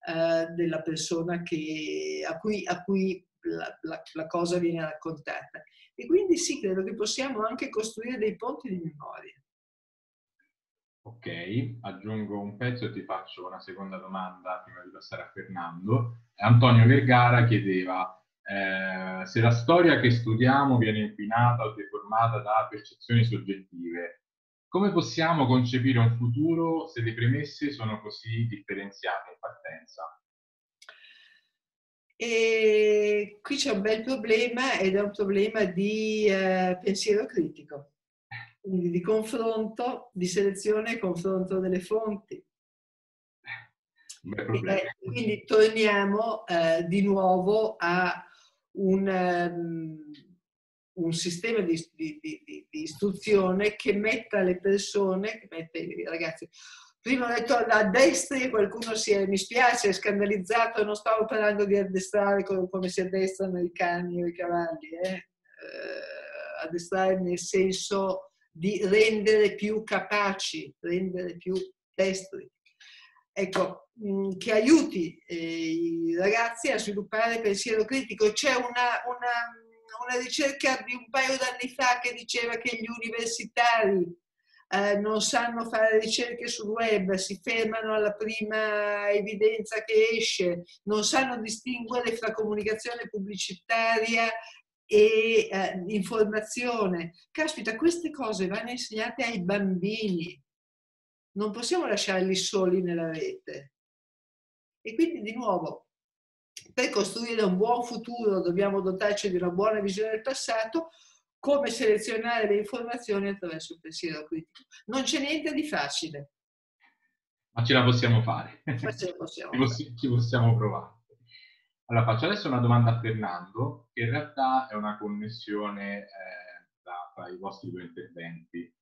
eh, della persona che, a cui, a cui la, la, la cosa viene raccontata. E quindi sì, credo che possiamo anche costruire dei ponti di memoria. Ok, aggiungo un pezzo e ti faccio una seconda domanda prima di passare a Fernando. Antonio Vergara chiedeva eh, se la storia che studiamo viene inquinata o deformata da percezioni soggettive. Come possiamo concepire un futuro se le premesse sono così differenziate in partenza? E qui c'è un bel problema, ed è un problema di eh, pensiero critico, quindi di confronto, di selezione e confronto delle fonti. Un bel problema. E, quindi torniamo eh, di nuovo a un... Um, un sistema di, di, di, di istruzione che metta le persone, che metta i ragazzi. Prima ho detto addestri, qualcuno si è, mi spiace, è scandalizzato, non stavo parlando di addestrare come si addestrano i cani o i cavalli, eh? Uh, addestrare nel senso di rendere più capaci, rendere più destri. Ecco, che aiuti i ragazzi a sviluppare pensiero critico. C'è una... una Una ricerca di un paio d'anni fa che diceva che gli universitari eh, non sanno fare ricerche sul web, si fermano alla prima evidenza che esce, non sanno distinguere fra comunicazione pubblicitaria e eh, informazione. Caspita, queste cose vanno insegnate ai bambini, non possiamo lasciarli soli nella rete. E quindi di nuovo Per costruire un buon futuro dobbiamo dotarci di una buona visione del passato, come selezionare le informazioni attraverso il pensiero critico. Non c'è niente di facile. Ma ce la possiamo fare. Ma ce la possiamo fare. Ci possiamo provare. Allora, faccio adesso una domanda a Fernando, che in realtà è una connessione eh, tra, tra i vostri due interventi.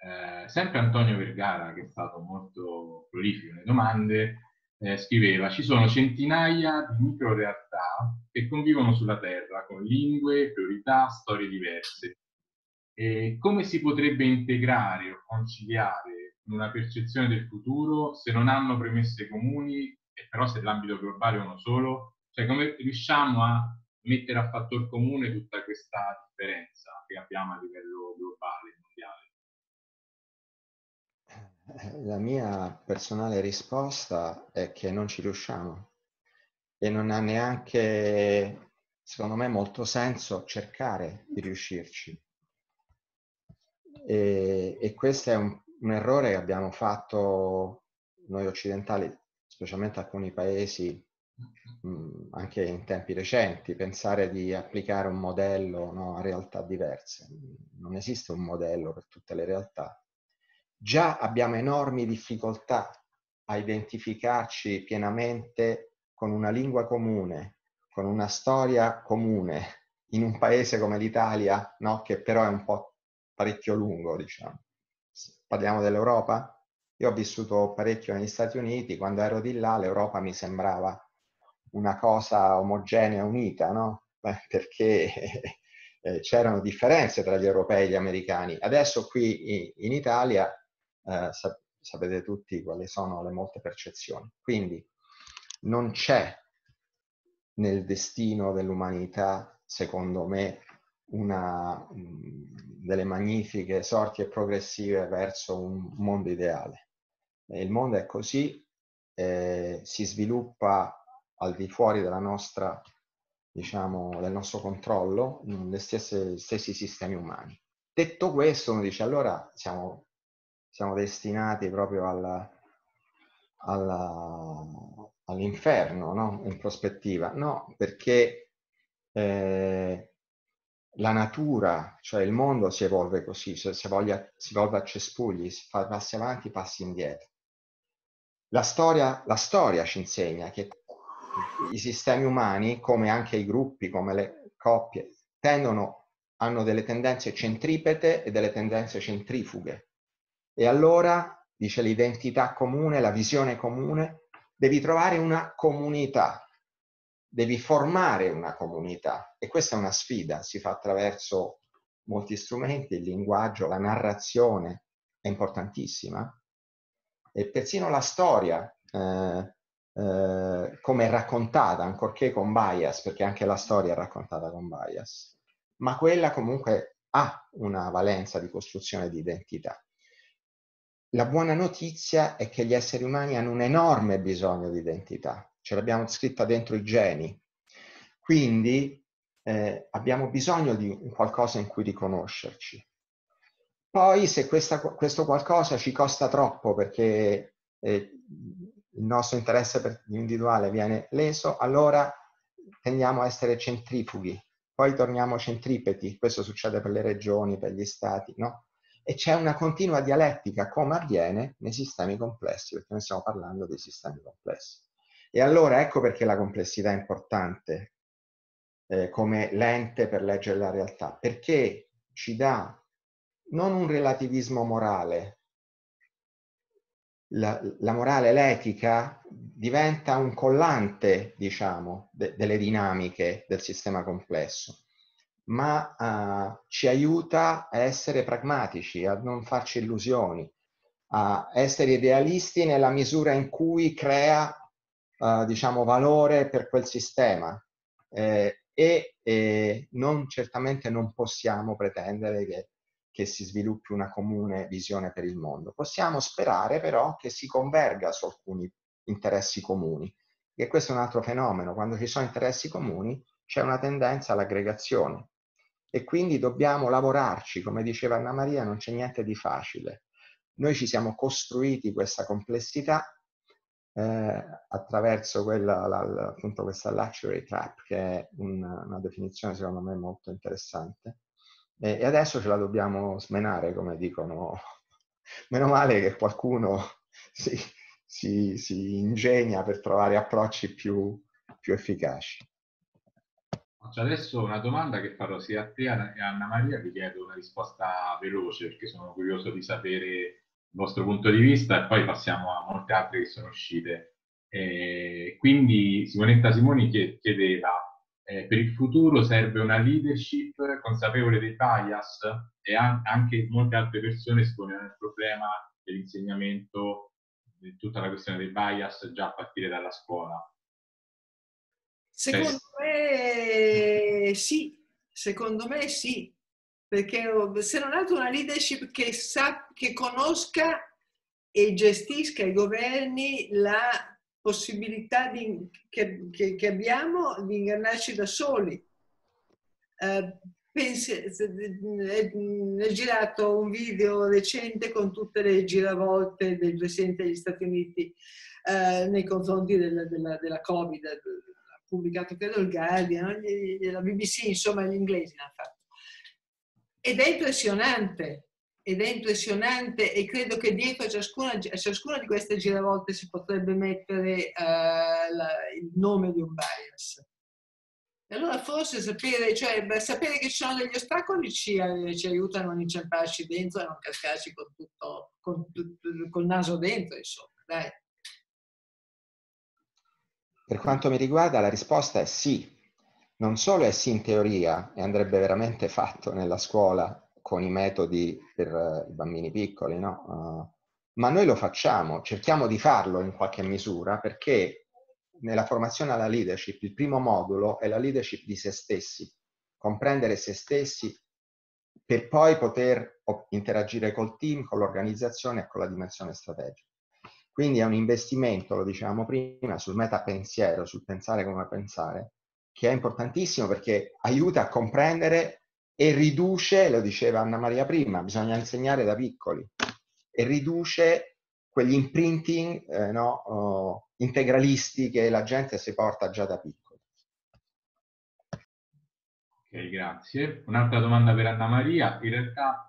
Eh, sempre Antonio Vergara, che è stato molto prolifico nelle domande, eh, scriveva: ci sono centinaia di microrealtà che convivono sulla Terra, con lingue, priorità, storie diverse. E come si potrebbe integrare o conciliare in una percezione del futuro se non hanno premesse comuni, e però se l'ambito globale è uno solo? Cioè, come riusciamo a mettere a fattor comune tutta questa differenza che abbiamo a livello globale, mondiale? La mia personale risposta è che non ci riusciamo, e non ha neanche, secondo me, molto senso cercare di riuscirci. E, e questo è un, un errore che abbiamo fatto noi occidentali, specialmente alcuni paesi, anche in tempi recenti, pensare di applicare un modello, no, a realtà diverse. Non esiste un modello per tutte le realtà. Già abbiamo enormi difficoltà a identificarci pienamente con una lingua comune, con una storia comune, in un paese come l'Italia, no? Che però è un po' parecchio lungo, diciamo. Parliamo dell'Europa? Io ho vissuto parecchio negli Stati Uniti, quando ero di là l'Europa mi sembrava una cosa omogenea, unita, no? Perché eh, c'erano differenze tra gli europei e gli americani. Adesso qui in Italia eh, sapete tutti quali sono le molte percezioni. Quindi non c'è nel destino dell'umanità, secondo me, una mh, delle magnifiche sorti e progressive verso un mondo ideale. E il mondo è così, eh, si sviluppa al di fuori della nostra, diciamo, del nostro controllo, gli stessi, stessi sistemi umani. Detto questo, uno dice, allora siamo, siamo destinati proprio alla, alla, all'inferno, no? In prospettiva. No, perché eh, la natura, cioè il mondo, si evolve così, cioè si, voglia, si evolve a cespugli, si fa passi avanti, passi indietro. La storia, la storia ci insegna che i sistemi umani, come anche i gruppi, come le coppie, tendono, hanno delle tendenze centripete e delle tendenze centrifughe. E allora, dice l'identità comune, la visione comune, devi trovare una comunità, devi formare una comunità. E questa è una sfida, si fa attraverso molti strumenti, il linguaggio, la narrazione è importantissima, e persino la storia, eh, Uh, come è raccontata, ancorché con bias, perché anche la storia è raccontata con bias, ma quella comunque ha una valenza di costruzione di identità. La buona notizia è che gli esseri umani hanno un enorme bisogno di identità, ce l'abbiamo scritta dentro i geni, quindi eh, abbiamo bisogno di qualcosa in cui riconoscerci. Poi se questa, questo qualcosa ci costa troppo, perché eh, il nostro interesse individuale viene leso, allora tendiamo a essere centrifughi, poi torniamo centripeti, questo succede per le regioni, per gli stati, no? E c'è una continua dialettica, come avviene nei sistemi complessi, perché noi stiamo parlando dei sistemi complessi. E allora ecco perché la complessità è importante eh, come lente per leggere la realtà, perché ci dà non un relativismo morale. La, la morale, l'etica, diventa un collante, diciamo, de, delle dinamiche del sistema complesso, ma uh, ci aiuta a essere pragmatici, a non farci illusioni, a essere idealisti nella misura in cui crea, uh, diciamo, valore per quel sistema, eh, e, e non, certamente non possiamo pretendere che che si sviluppi una comune visione per il mondo. Possiamo sperare però che si converga su alcuni interessi comuni, e questo è un altro fenomeno: quando ci sono interessi comuni c'è una tendenza all'aggregazione, e quindi dobbiamo lavorarci, come diceva Annamaria, non c'è niente di facile. Noi ci siamo costruiti questa complessità eh, attraverso quella, la, la, appunto questa luxury trap, che è un, una definizione secondo me molto interessante, e, e adesso ce la dobbiamo smenare, come dicono. Meno male che qualcuno si, si, si ingegna per trovare approcci più, più efficaci. Faccio adesso una domanda che farò sia a te che a Annamaria, vi chiedo una risposta veloce perché sono curioso di sapere il vostro punto di vista e poi passiamo a molte altre che sono uscite. Eh, quindi Simonetta Simoni chiedeva, eh, per il futuro serve una leadership consapevole dei bias? E an anche molte altre persone esponevano il problema dell'insegnamento, di tutta la questione dei bias già a partire dalla scuola. Secondo me sì, secondo me sì, perché se non altro una leadership che, sa, che conosca e gestisca i governi la possibilità di, che, che, che abbiamo di ingannarci da soli. Eh, pensi, è girato un video recente con tutte le giravolte del Presidente degli Stati Uniti eh, nei confronti della, della, della Covid, pubblicato credo il Guardian, la B B C, insomma gli inglesi l'hanno fatto. Ed è impressionante, ed è impressionante e credo che dietro a ciascuna, a ciascuna di queste giravolte si potrebbe mettere uh, la, il nome di un bias. E allora forse sapere, cioè, beh, sapere che ci sono degli ostacoli ci, ci aiuta a non inciamparci dentro, a non cascarci con tutto, con, con il naso dentro, insomma, dai. Per quanto mi riguarda la risposta è sì, non solo è sì in teoria e andrebbe veramente fatto nella scuola con i metodi per i bambini piccoli, no? Uh, ma noi lo facciamo, cerchiamo di farlo in qualche misura perché nella formazione alla leadership il primo modulo è la leadership di se stessi, comprendere se stessi per poi poter interagire col team, con l'organizzazione e con la dimensione strategica. Quindi è un investimento, lo dicevamo prima, sul metapensiero, sul pensare come pensare, che è importantissimo perché aiuta a comprendere e riduce, lo diceva Annamaria prima, bisogna insegnare da piccoli, e riduce quegli imprinting eh, no, oh, integralisti che la gente si porta già da piccoli. Ok, grazie. Un'altra domanda per Annamaria, in realtà...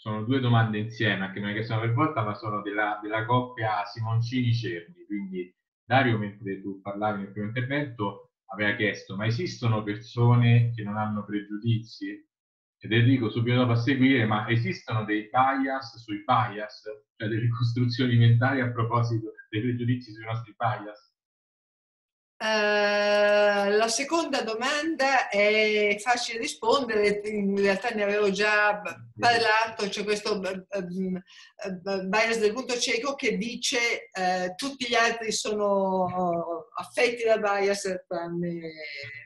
Sono due domande insieme, anche non è che sono per volta, ma sono della, della coppia Simoncini-Cerni. Quindi Dario, mentre tu parlavi nel primo intervento, aveva chiesto, ma esistono persone che non hanno pregiudizi? Ed Enrico subito dopo a seguire, ma esistono dei bias sui bias? Cioè delle costruzioni mentali a proposito dei pregiudizi sui nostri bias? Uh, la seconda domanda è facile rispondere, in realtà ne avevo già parlato, c'è cioè questo bias del punto cieco che dice uh, tutti gli altri sono affetti da bias tranne,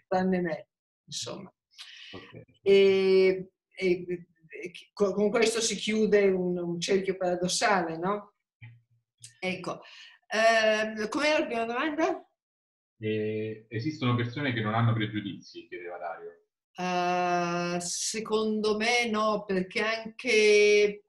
tranne me, insomma. Okay. E, e, e con questo si chiude un, un cerchio paradossale, no? Ecco, uh, com'era la prima domanda? E esistono persone che non hanno pregiudizi, chiedeva Dario. Uh, secondo me no, perché anche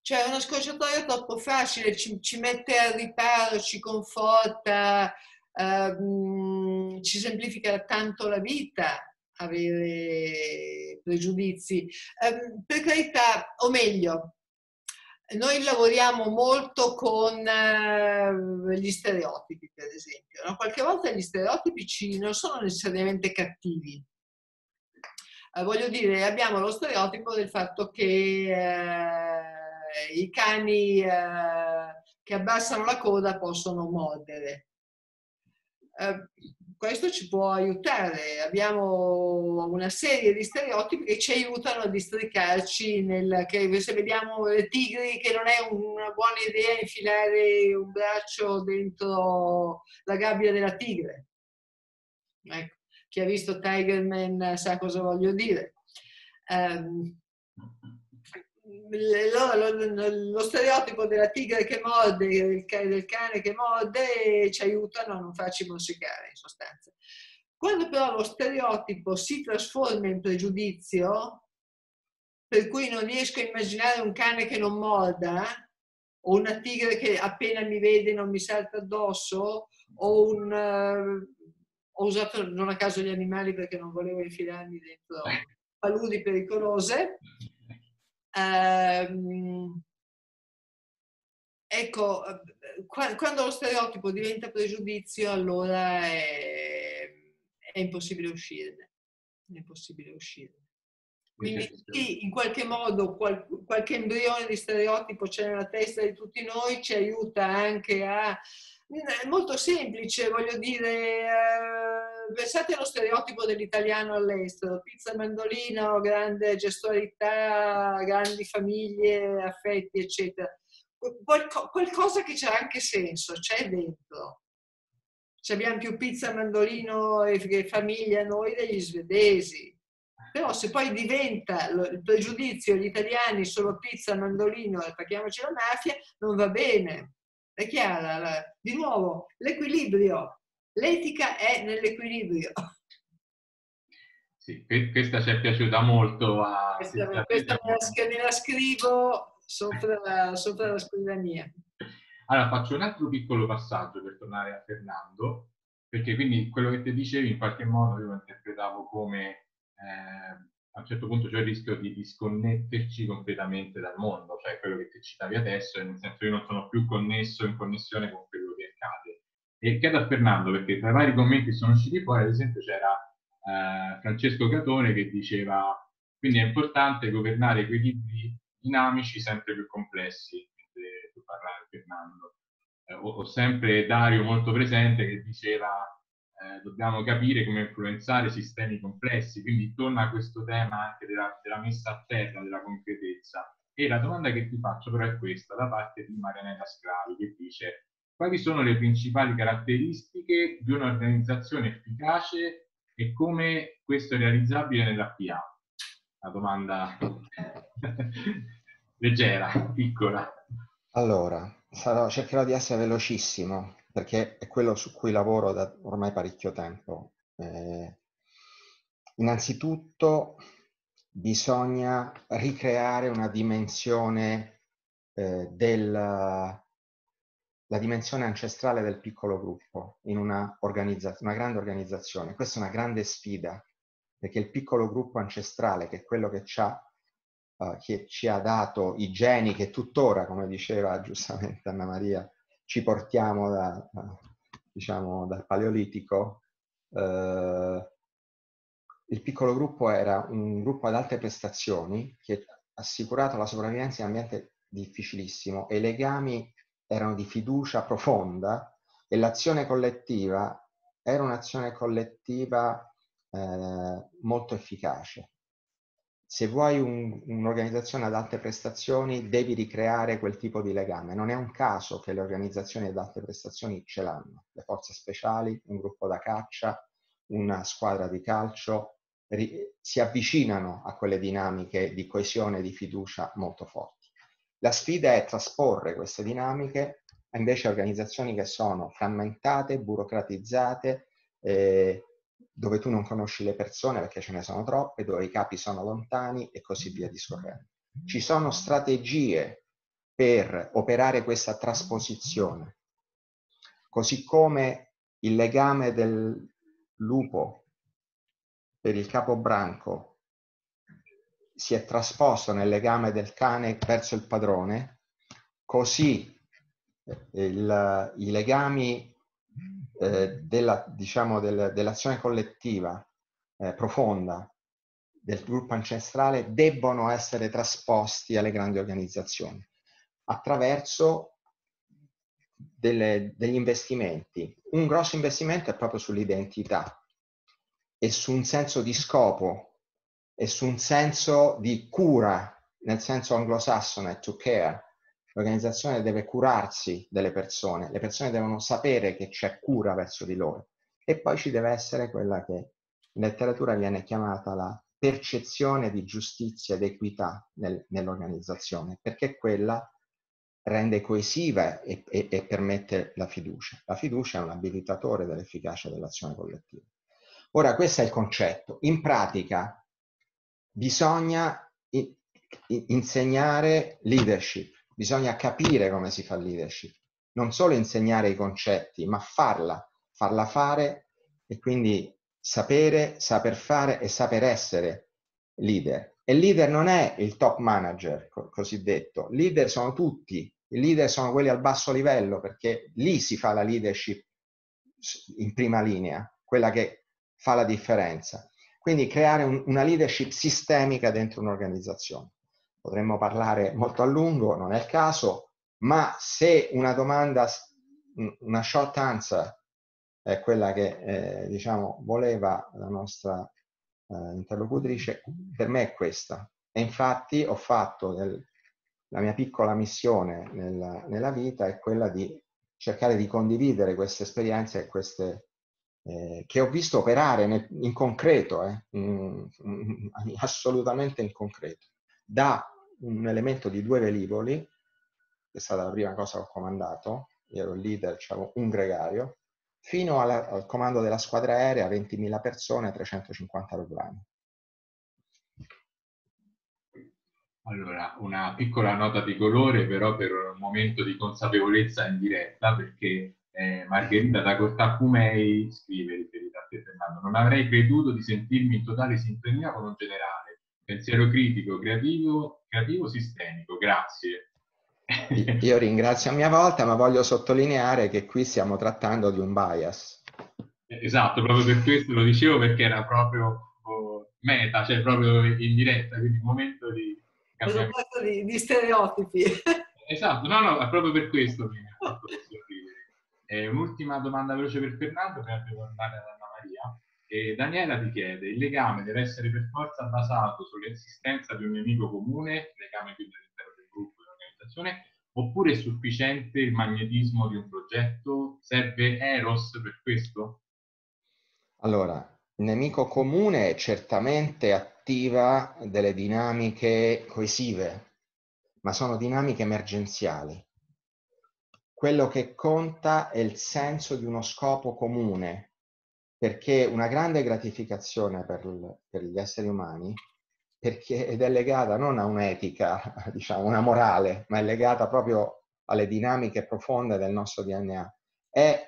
cioè una scorciatoia troppo facile, ci, ci mette al riparo, ci conforta, uh, ci semplifica tanto la vita avere pregiudizi. Uh, per carità, o meglio, noi lavoriamo molto con uh, gli stereotipi, per esempio. No? Qualche volta gli stereotipi ci, non sono necessariamente cattivi. Uh, voglio dire, abbiamo lo stereotipo del fatto che uh, i cani uh, che abbassano la coda possono mordere. Uh, questo ci può aiutare. Abbiamo una serie di stereotipi che ci aiutano a districarci nel, che se vediamo le tigri che non è una buona idea infilare un braccio dentro la gabbia della tigre. Ecco, chi ha visto Tiger Man sa cosa voglio dire. Um, Lo, lo, lo stereotipo della tigre che morde, del cane che morde, ci aiutano a non farci morsicare, in sostanza. Quando però lo stereotipo si trasforma in pregiudizio, per cui non riesco a immaginare un cane che non morda, o una tigre che appena mi vede non mi salta addosso, o un... Uh, ho usato non a caso gli animali perché non volevo infilarmi dentro paludi pericolose. Um, ecco, quando lo stereotipo diventa pregiudizio, allora è, è impossibile uscirne. È impossibile uscirne. Quindi sì, in qualche modo qual, qualche embrione di stereotipo c'è nella testa di tutti noi, ci aiuta anche a... È molto semplice, voglio dire, eh, pensate allo stereotipo dell'italiano all'estero, pizza mandolino, grande gestualità, grandi famiglie, affetti, eccetera. Qualco, qualcosa che c'ha anche senso, c'è dentro. Ci abbiamo più pizza mandolino e famiglia noi degli svedesi. Però se poi diventa il pregiudizio gli italiani solo pizza, mandolino, attacchiamoci la mafia, non va bene. È chiara? La, di nuovo, l'equilibrio. L'etica è nell'equilibrio. Sì, questa ci è piaciuta molto. A... Questa, questa me, la, me la scrivo sopra la, sopra la scrivania. Allora, faccio un altro piccolo passaggio per tornare a Fernando, perché quindi quello che ti dicevi in qualche modo io lo interpretavo come... Eh, a un certo punto c'è il rischio di disconnetterci completamente dal mondo, cioè quello che ti citavi adesso, nel senso io non sono più connesso, in connessione con quello che accade. E chiedo a Fernando, perché tra i vari commenti sono usciti fuori, ad esempio c'era eh, Francesco Catone che diceva quindi è importante governare equilibri dinamici sempre più complessi, mentre tu parlavi Fernando, eh, o, o sempre Dario molto presente che diceva Eh, dobbiamo capire come influenzare sistemi complessi, quindi torna a questo tema anche della, della messa a terra, della concretezza. E la domanda che ti faccio però è questa, da parte di Marianella Scravi, che dice quali sono le principali caratteristiche di un'organizzazione efficace e come questo è realizzabile nella P A? Una domanda leggera, piccola. Allora, sarò, cercherò di essere velocissimo, perché è quello su cui lavoro da ormai parecchio tempo. Eh, innanzitutto bisogna ricreare una dimensione, eh, della, la dimensione ancestrale del piccolo gruppo in una, una grande organizzazione. Questa è una grande sfida, perché il piccolo gruppo ancestrale, che è quello che ci ha, eh, che ci ha dato i geni, che tuttora, come diceva giustamente Annamaria, ci portiamo da, diciamo, dal Paleolitico, eh, il piccolo gruppo era un gruppo ad alte prestazioni che ha assicurato la sopravvivenza in un ambiente difficilissimo e i legami erano di fiducia profonda e l'azione collettiva era un'azione collettiva eh, molto efficace. Se vuoi un'organizzazione ad alte prestazioni, devi ricreare quel tipo di legame. Non è un caso che le organizzazioni ad alte prestazioni ce l'hanno. Le forze speciali, un gruppo da caccia, una squadra di calcio, si avvicinano a quelle dinamiche di coesione e di fiducia molto forti. La sfida è trasporre queste dinamiche a invece organizzazioni che sono frammentate, burocratizzate, eh, dove tu non conosci le persone perché ce ne sono troppe, dove i capi sono lontani e così via discorrendo. Ci sono strategie per operare questa trasposizione, così come il legame del lupo per il capobranco si è trasposto nel legame del cane verso il padrone, così il, i legami della, diciamo, del, dell'azione collettiva eh, profonda del gruppo ancestrale debbono essere trasposti alle grandi organizzazioni attraverso delle, degli investimenti. Un grosso investimento è proprio sull'identità e su un senso di scopo e su un senso di cura, nel senso anglosassone, to care. L'organizzazione deve curarsi delle persone, le persone devono sapere che c'è cura verso di loro. E poi ci deve essere quella che in letteratura viene chiamata la percezione di giustizia ed equità nel, nell'organizzazione, perché quella rende coesiva e, e, e permette la fiducia. La fiducia è un abilitatore dell'efficacia dell'azione collettiva. Ora, questo è il concetto. In pratica bisogna insegnare leadership. Bisogna capire come si fa leadership, non solo insegnare i concetti, ma farla, farla fare, e quindi sapere, saper fare e saper essere leader. E leader non è il top manager, cosiddetto. Leader sono tutti, i leader sono quelli al basso livello, perché lì si fa la leadership in prima linea, quella che fa la differenza. Quindi creare un, una leadership sistemica dentro un'organizzazione. Potremmo parlare molto a lungo, non è il caso, ma se una domanda, una short answer, è quella che eh, diciamo voleva la nostra eh, interlocutrice, per me è questa. E infatti ho fatto, del, la mia piccola missione nella, nella vita è quella di cercare di condividere queste esperienze e queste... Eh, che ho visto operare nel, in concreto, eh, in, in, assolutamente in concreto, da un elemento di due velivoli, che è stata la prima cosa che ho comandato, io ero il leader, c'avevo un gregario, fino alla, al comando della squadra aerea, ventimila persone, trecentocinquanta aeroplani. Allora, una piccola nota di colore, però per un momento di consapevolezza in diretta, perché... Eh, Margherita da Cortacumei scrive, riferita a te Fernando, non avrei creduto di sentirmi in totale sintonia con un generale, pensiero critico, creativo, creativo sistemico, grazie. Io ringrazio a mia volta, ma voglio sottolineare che qui stiamo trattando di un bias. Esatto, proprio per questo lo dicevo, perché era proprio oh, meta, cioè proprio in diretta, quindi un momento di... cambiamento di, di stereotipi. Esatto, no, no, è proprio per questo mi ha fatto sorridere. Eh, un'ultima domanda veloce per Fernando, prima di andare ad Annamaria. Eh, Daniela ti chiede, il legame deve essere per forza basato sull'esistenza di un nemico comune, legame quindi all'interno del gruppo, dell'organizzazione, oppure è sufficiente il magnetismo di un progetto? Serve Eros per questo? Allora, il nemico comune certamente attiva delle dinamiche coesive, ma sono dinamiche emergenziali. Quello che conta è il senso di uno scopo comune, perché una grande gratificazione per, il, per gli esseri umani, perché ed è legata non a un'etica, diciamo, una morale, ma è legata proprio alle dinamiche profonde del nostro D N A, è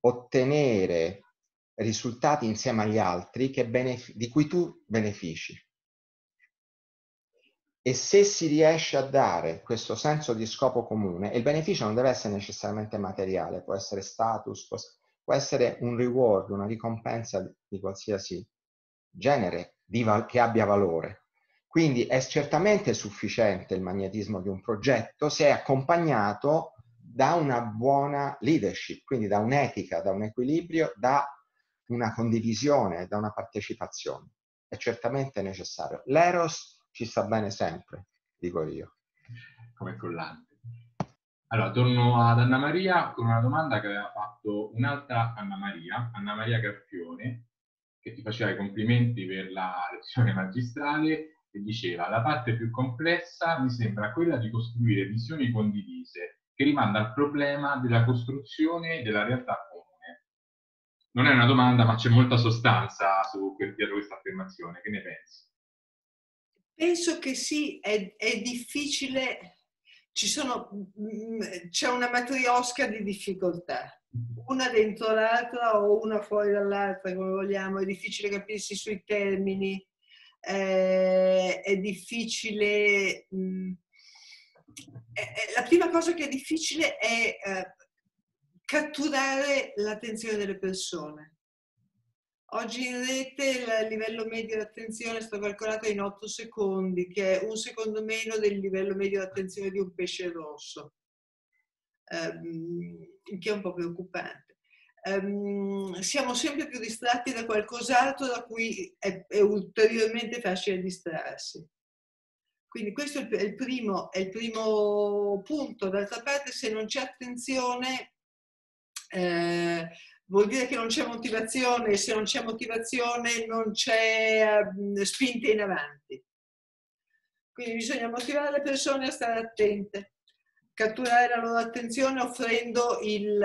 ottenere risultati insieme agli altri che di cui tu benefici. E se si riesce a dare questo senso di scopo comune, il beneficio non deve essere necessariamente materiale, può essere status, può essere un reward, una ricompensa di qualsiasi genere di che abbia valore. Quindi è certamente sufficiente il magnetismo di un progetto se è accompagnato da una buona leadership, quindi da un'etica, da un equilibrio, da una condivisione, da una partecipazione. È certamente necessario. L'eros ci sta bene sempre, dico io. Come collante. Allora, torno ad Annamaria con una domanda che aveva fatto un'altra Annamaria, Annamaria Carpione, che ti faceva i complimenti per la lezione magistrale e diceva: la parte più complessa mi sembra quella di costruire visioni condivise, che rimanda al problema della costruzione della realtà comune. Non è una domanda, ma c'è molta sostanza su dietro questa affermazione. Che ne pensi? Penso che sì, è, è difficile, c'è una matriosca di difficoltà, una dentro l'altra o una fuori dall'altra, come vogliamo, è difficile capirsi sui termini, eh, è difficile, mh, è, è, la prima cosa che è difficile è eh, catturare l'attenzione delle persone. Oggi in rete il livello medio di attenzione è stato calcolato in otto secondi, che è un secondo meno del livello medio di attenzione di un pesce rosso, ehm, che è un po' preoccupante. Ehm, siamo sempre più distratti da qualcos'altro da cui è, è ulteriormente facile distrarsi. Quindi questo è il primo, è il primo punto. D'altra parte, se non c'è attenzione... Eh, vuol dire che non c'è motivazione, se non c'è motivazione non c'è um, spinta in avanti. Quindi bisogna motivare le persone a stare attente, catturare la loro attenzione offrendo il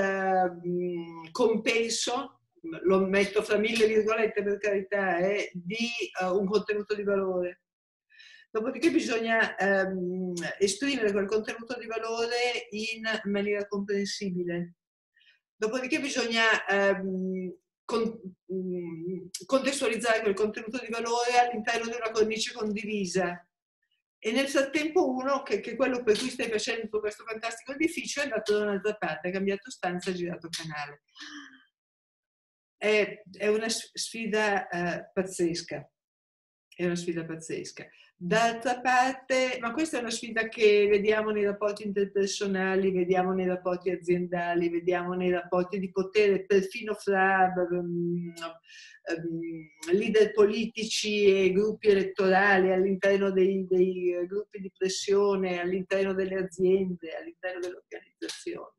um, compenso, lo metto fra mille virgolette per carità, eh, di uh, un contenuto di valore. Dopodiché bisogna ehm, esprimere quel contenuto di valore in maniera comprensibile. Dopodiché bisogna ehm, con, mh, contestualizzare quel contenuto di valore all'interno di una cornice condivisa. E nel frattempo uno, che, che quello per cui stai facendo questo fantastico edificio, è andato da un'altra parte, ha cambiato stanza, ha girato canale. È, è una sfida eh, pazzesca. È una sfida pazzesca. D'altra parte, ma questa è una sfida che vediamo nei rapporti interpersonali, vediamo nei rapporti aziendali, vediamo nei rapporti di potere, perfino fra um, um, leader politici e gruppi elettorali, all'interno dei, dei gruppi di pressione, all'interno delle aziende, all'interno delle organizzazioni.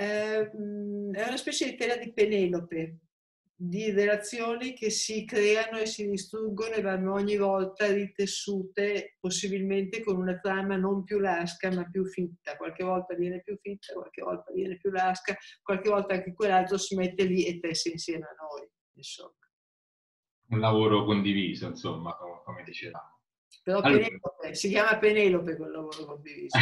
Um, è una specie di tela di Penelope, di relazioni che si creano e si distruggono e vanno ogni volta ritessute, possibilmente con una trama non più lasca ma più fitta. Qualche volta viene più fitta, qualche volta viene più lasca, qualche volta anche quell'altro si mette lì e tesse insieme a noi, insomma. Un lavoro condiviso, insomma, come dicevamo. Però allora, Penelope, si chiama Penelope quel lavoro condiviso.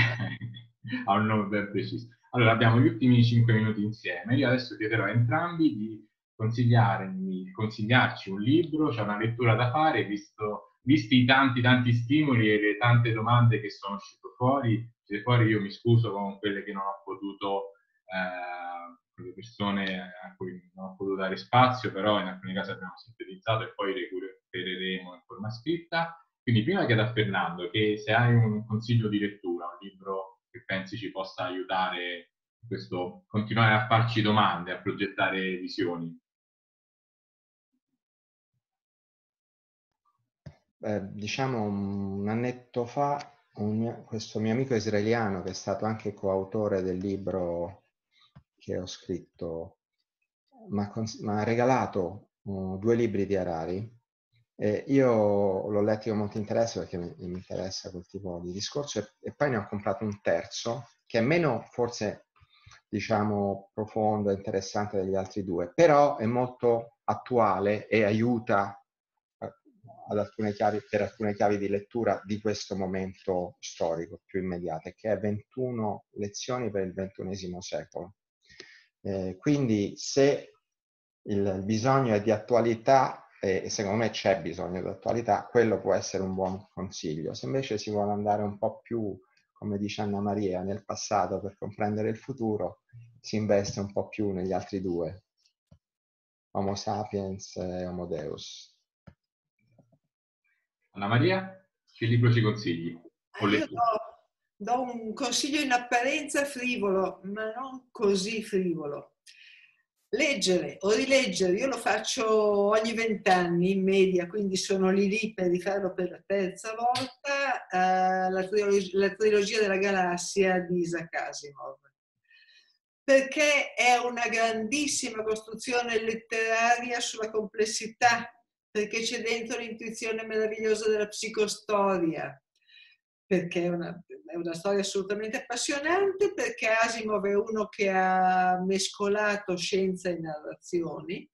Ha un nome ben preciso. Allora, abbiamo gli ultimi cinque minuti insieme. Io adesso chiederò a entrambi di Consigliarmi, consigliarci un libro, c'è cioè una lettura da fare, visto, visti i tanti tanti stimoli e le tante domande che sono uscite fuori, cioè fuori io mi scuso con quelle che non ho potuto, eh, con le persone a cui non ho potuto dare spazio, però in alcuni casi abbiamo sintetizzato e poi le recupereremo in forma scritta. Quindi prima chiedo a Fernando che se hai un consiglio di lettura, un libro che pensi ci possa aiutare in questo, continuare a farci domande, a progettare visioni. Eh, diciamo un annetto fa, un mio, questo mio amico israeliano, che è stato anche coautore del libro che ho scritto, mi ha regalato uh, due libri di Harari. Eh, io l'ho letto con molto interesse perché mi, mi interessa quel tipo di discorso, e, e poi ne ho comprato un terzo, che è meno forse, diciamo, profondo e interessante degli altri due, però è molto attuale e aiuta ad alcune chiavi, per alcune chiavi di lettura di questo momento storico più immediato, che è ventuno lezioni per il ventunesimo secolo. Eh, quindi se il bisogno è di attualità, eh, e secondo me c'è bisogno di attualità, quello può essere un buon consiglio. Se invece si vuole andare un po' più, come dice Annamaria, nel passato per comprendere il futuro, si investe un po' più negli altri due, Homo sapiens e Homo Deus. Annamaria, che libro ci consigli? Ah, io do, do un consiglio in apparenza frivolo, ma non così frivolo. Leggere o rileggere, io lo faccio ogni vent'anni in media, quindi sono lì lì per rifarlo per la terza volta, eh, la, trilog la trilogia della galassia di Isaac Asimov, perché è una grandissima costruzione letteraria sulla complessità, perché c'è dentro l'intuizione meravigliosa della psicostoria, perché è una, è una storia assolutamente appassionante, perché Asimov è uno che ha mescolato scienza e narrazioni,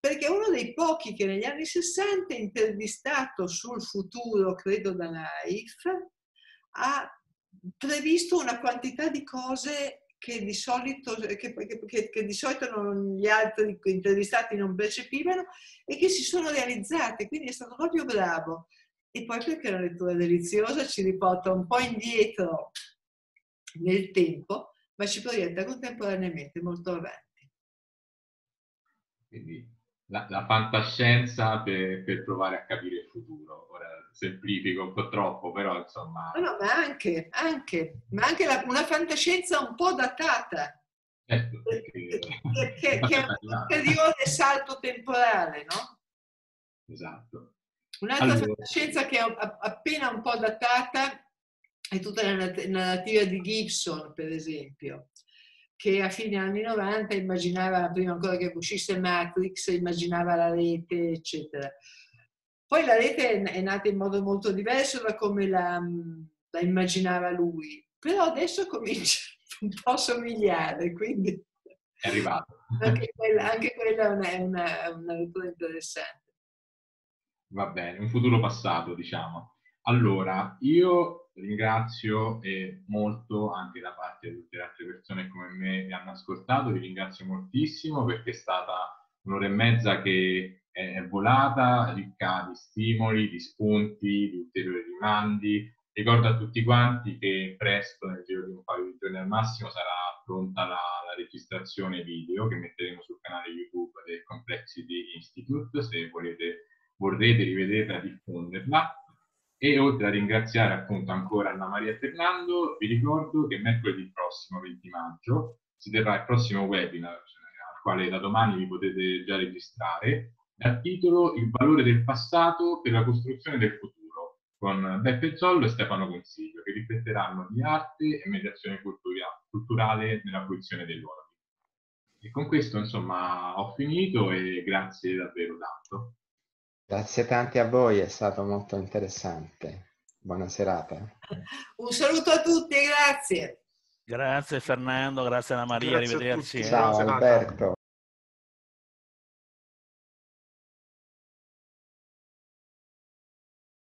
perché è uno dei pochi che negli anni sessanta, intervistato sul futuro, credo da Life, ha previsto una quantità di cose che di solito, che, che, che di solito non, gli altri intervistati non percepivano e che si sono realizzate, quindi è stato proprio bravo. E poi perché la lettura deliziosa ci riporta un po' indietro nel tempo, ma ci proietta contemporaneamente molto avanti. Quindi la, la fantascienza per, per provare a capire il futuro. Ora semplifico un po' troppo, però insomma... No, no, ma anche, anche, ma anche la, una fantascienza un po' datata. Certo, perché... Che, che è un ulteriore salto temporale, no? Esatto. Un'altra allora. fantascienza che è appena un po' datata è tutta la narrativa di Gibson, per esempio, che a fine anni novanta immaginava, prima ancora che uscisse Matrix, immaginava la rete, eccetera. Poi la rete è nata in modo molto diverso da come la, la immaginava lui, però adesso comincia un po' a somigliare, quindi è arrivato. Anche quella, anche quella è una lettura interessante. Va bene, un futuro passato, diciamo. Allora, io ringrazio e molto anche da parte di tutte le altre persone che come me mi hanno ascoltato, vi ringrazio moltissimo perché è stata un'ora e mezza che è volata, ricca di stimoli, di spunti, di ulteriori rimandi. Ricordo a tutti quanti che presto, nel giro di un paio di giorni al massimo, sarà pronta la, la registrazione video che metteremo sul canale YouTube del Complexity Institute, se volete, vorrete rivederla e diffonderla. E oltre a ringraziare appunto ancora Annamaria e Fernando, vi ricordo che mercoledì prossimo, venti maggio, si terrà il prossimo webinar, al quale da domani vi potete già registrare, dal titolo Il valore del passato per la costruzione del futuro, con Beppe Zollo e Stefano Consiglio, che rifletteranno di arte e mediazione culturale nella fruizione dei luoghi. E con questo, insomma, ho finito e grazie davvero tanto. Grazie tanti a voi, è stato molto interessante. Buona serata. Un saluto a tutti, grazie. Grazie Fernando, grazie Annamaria, arrivederci. Ciao Alberto.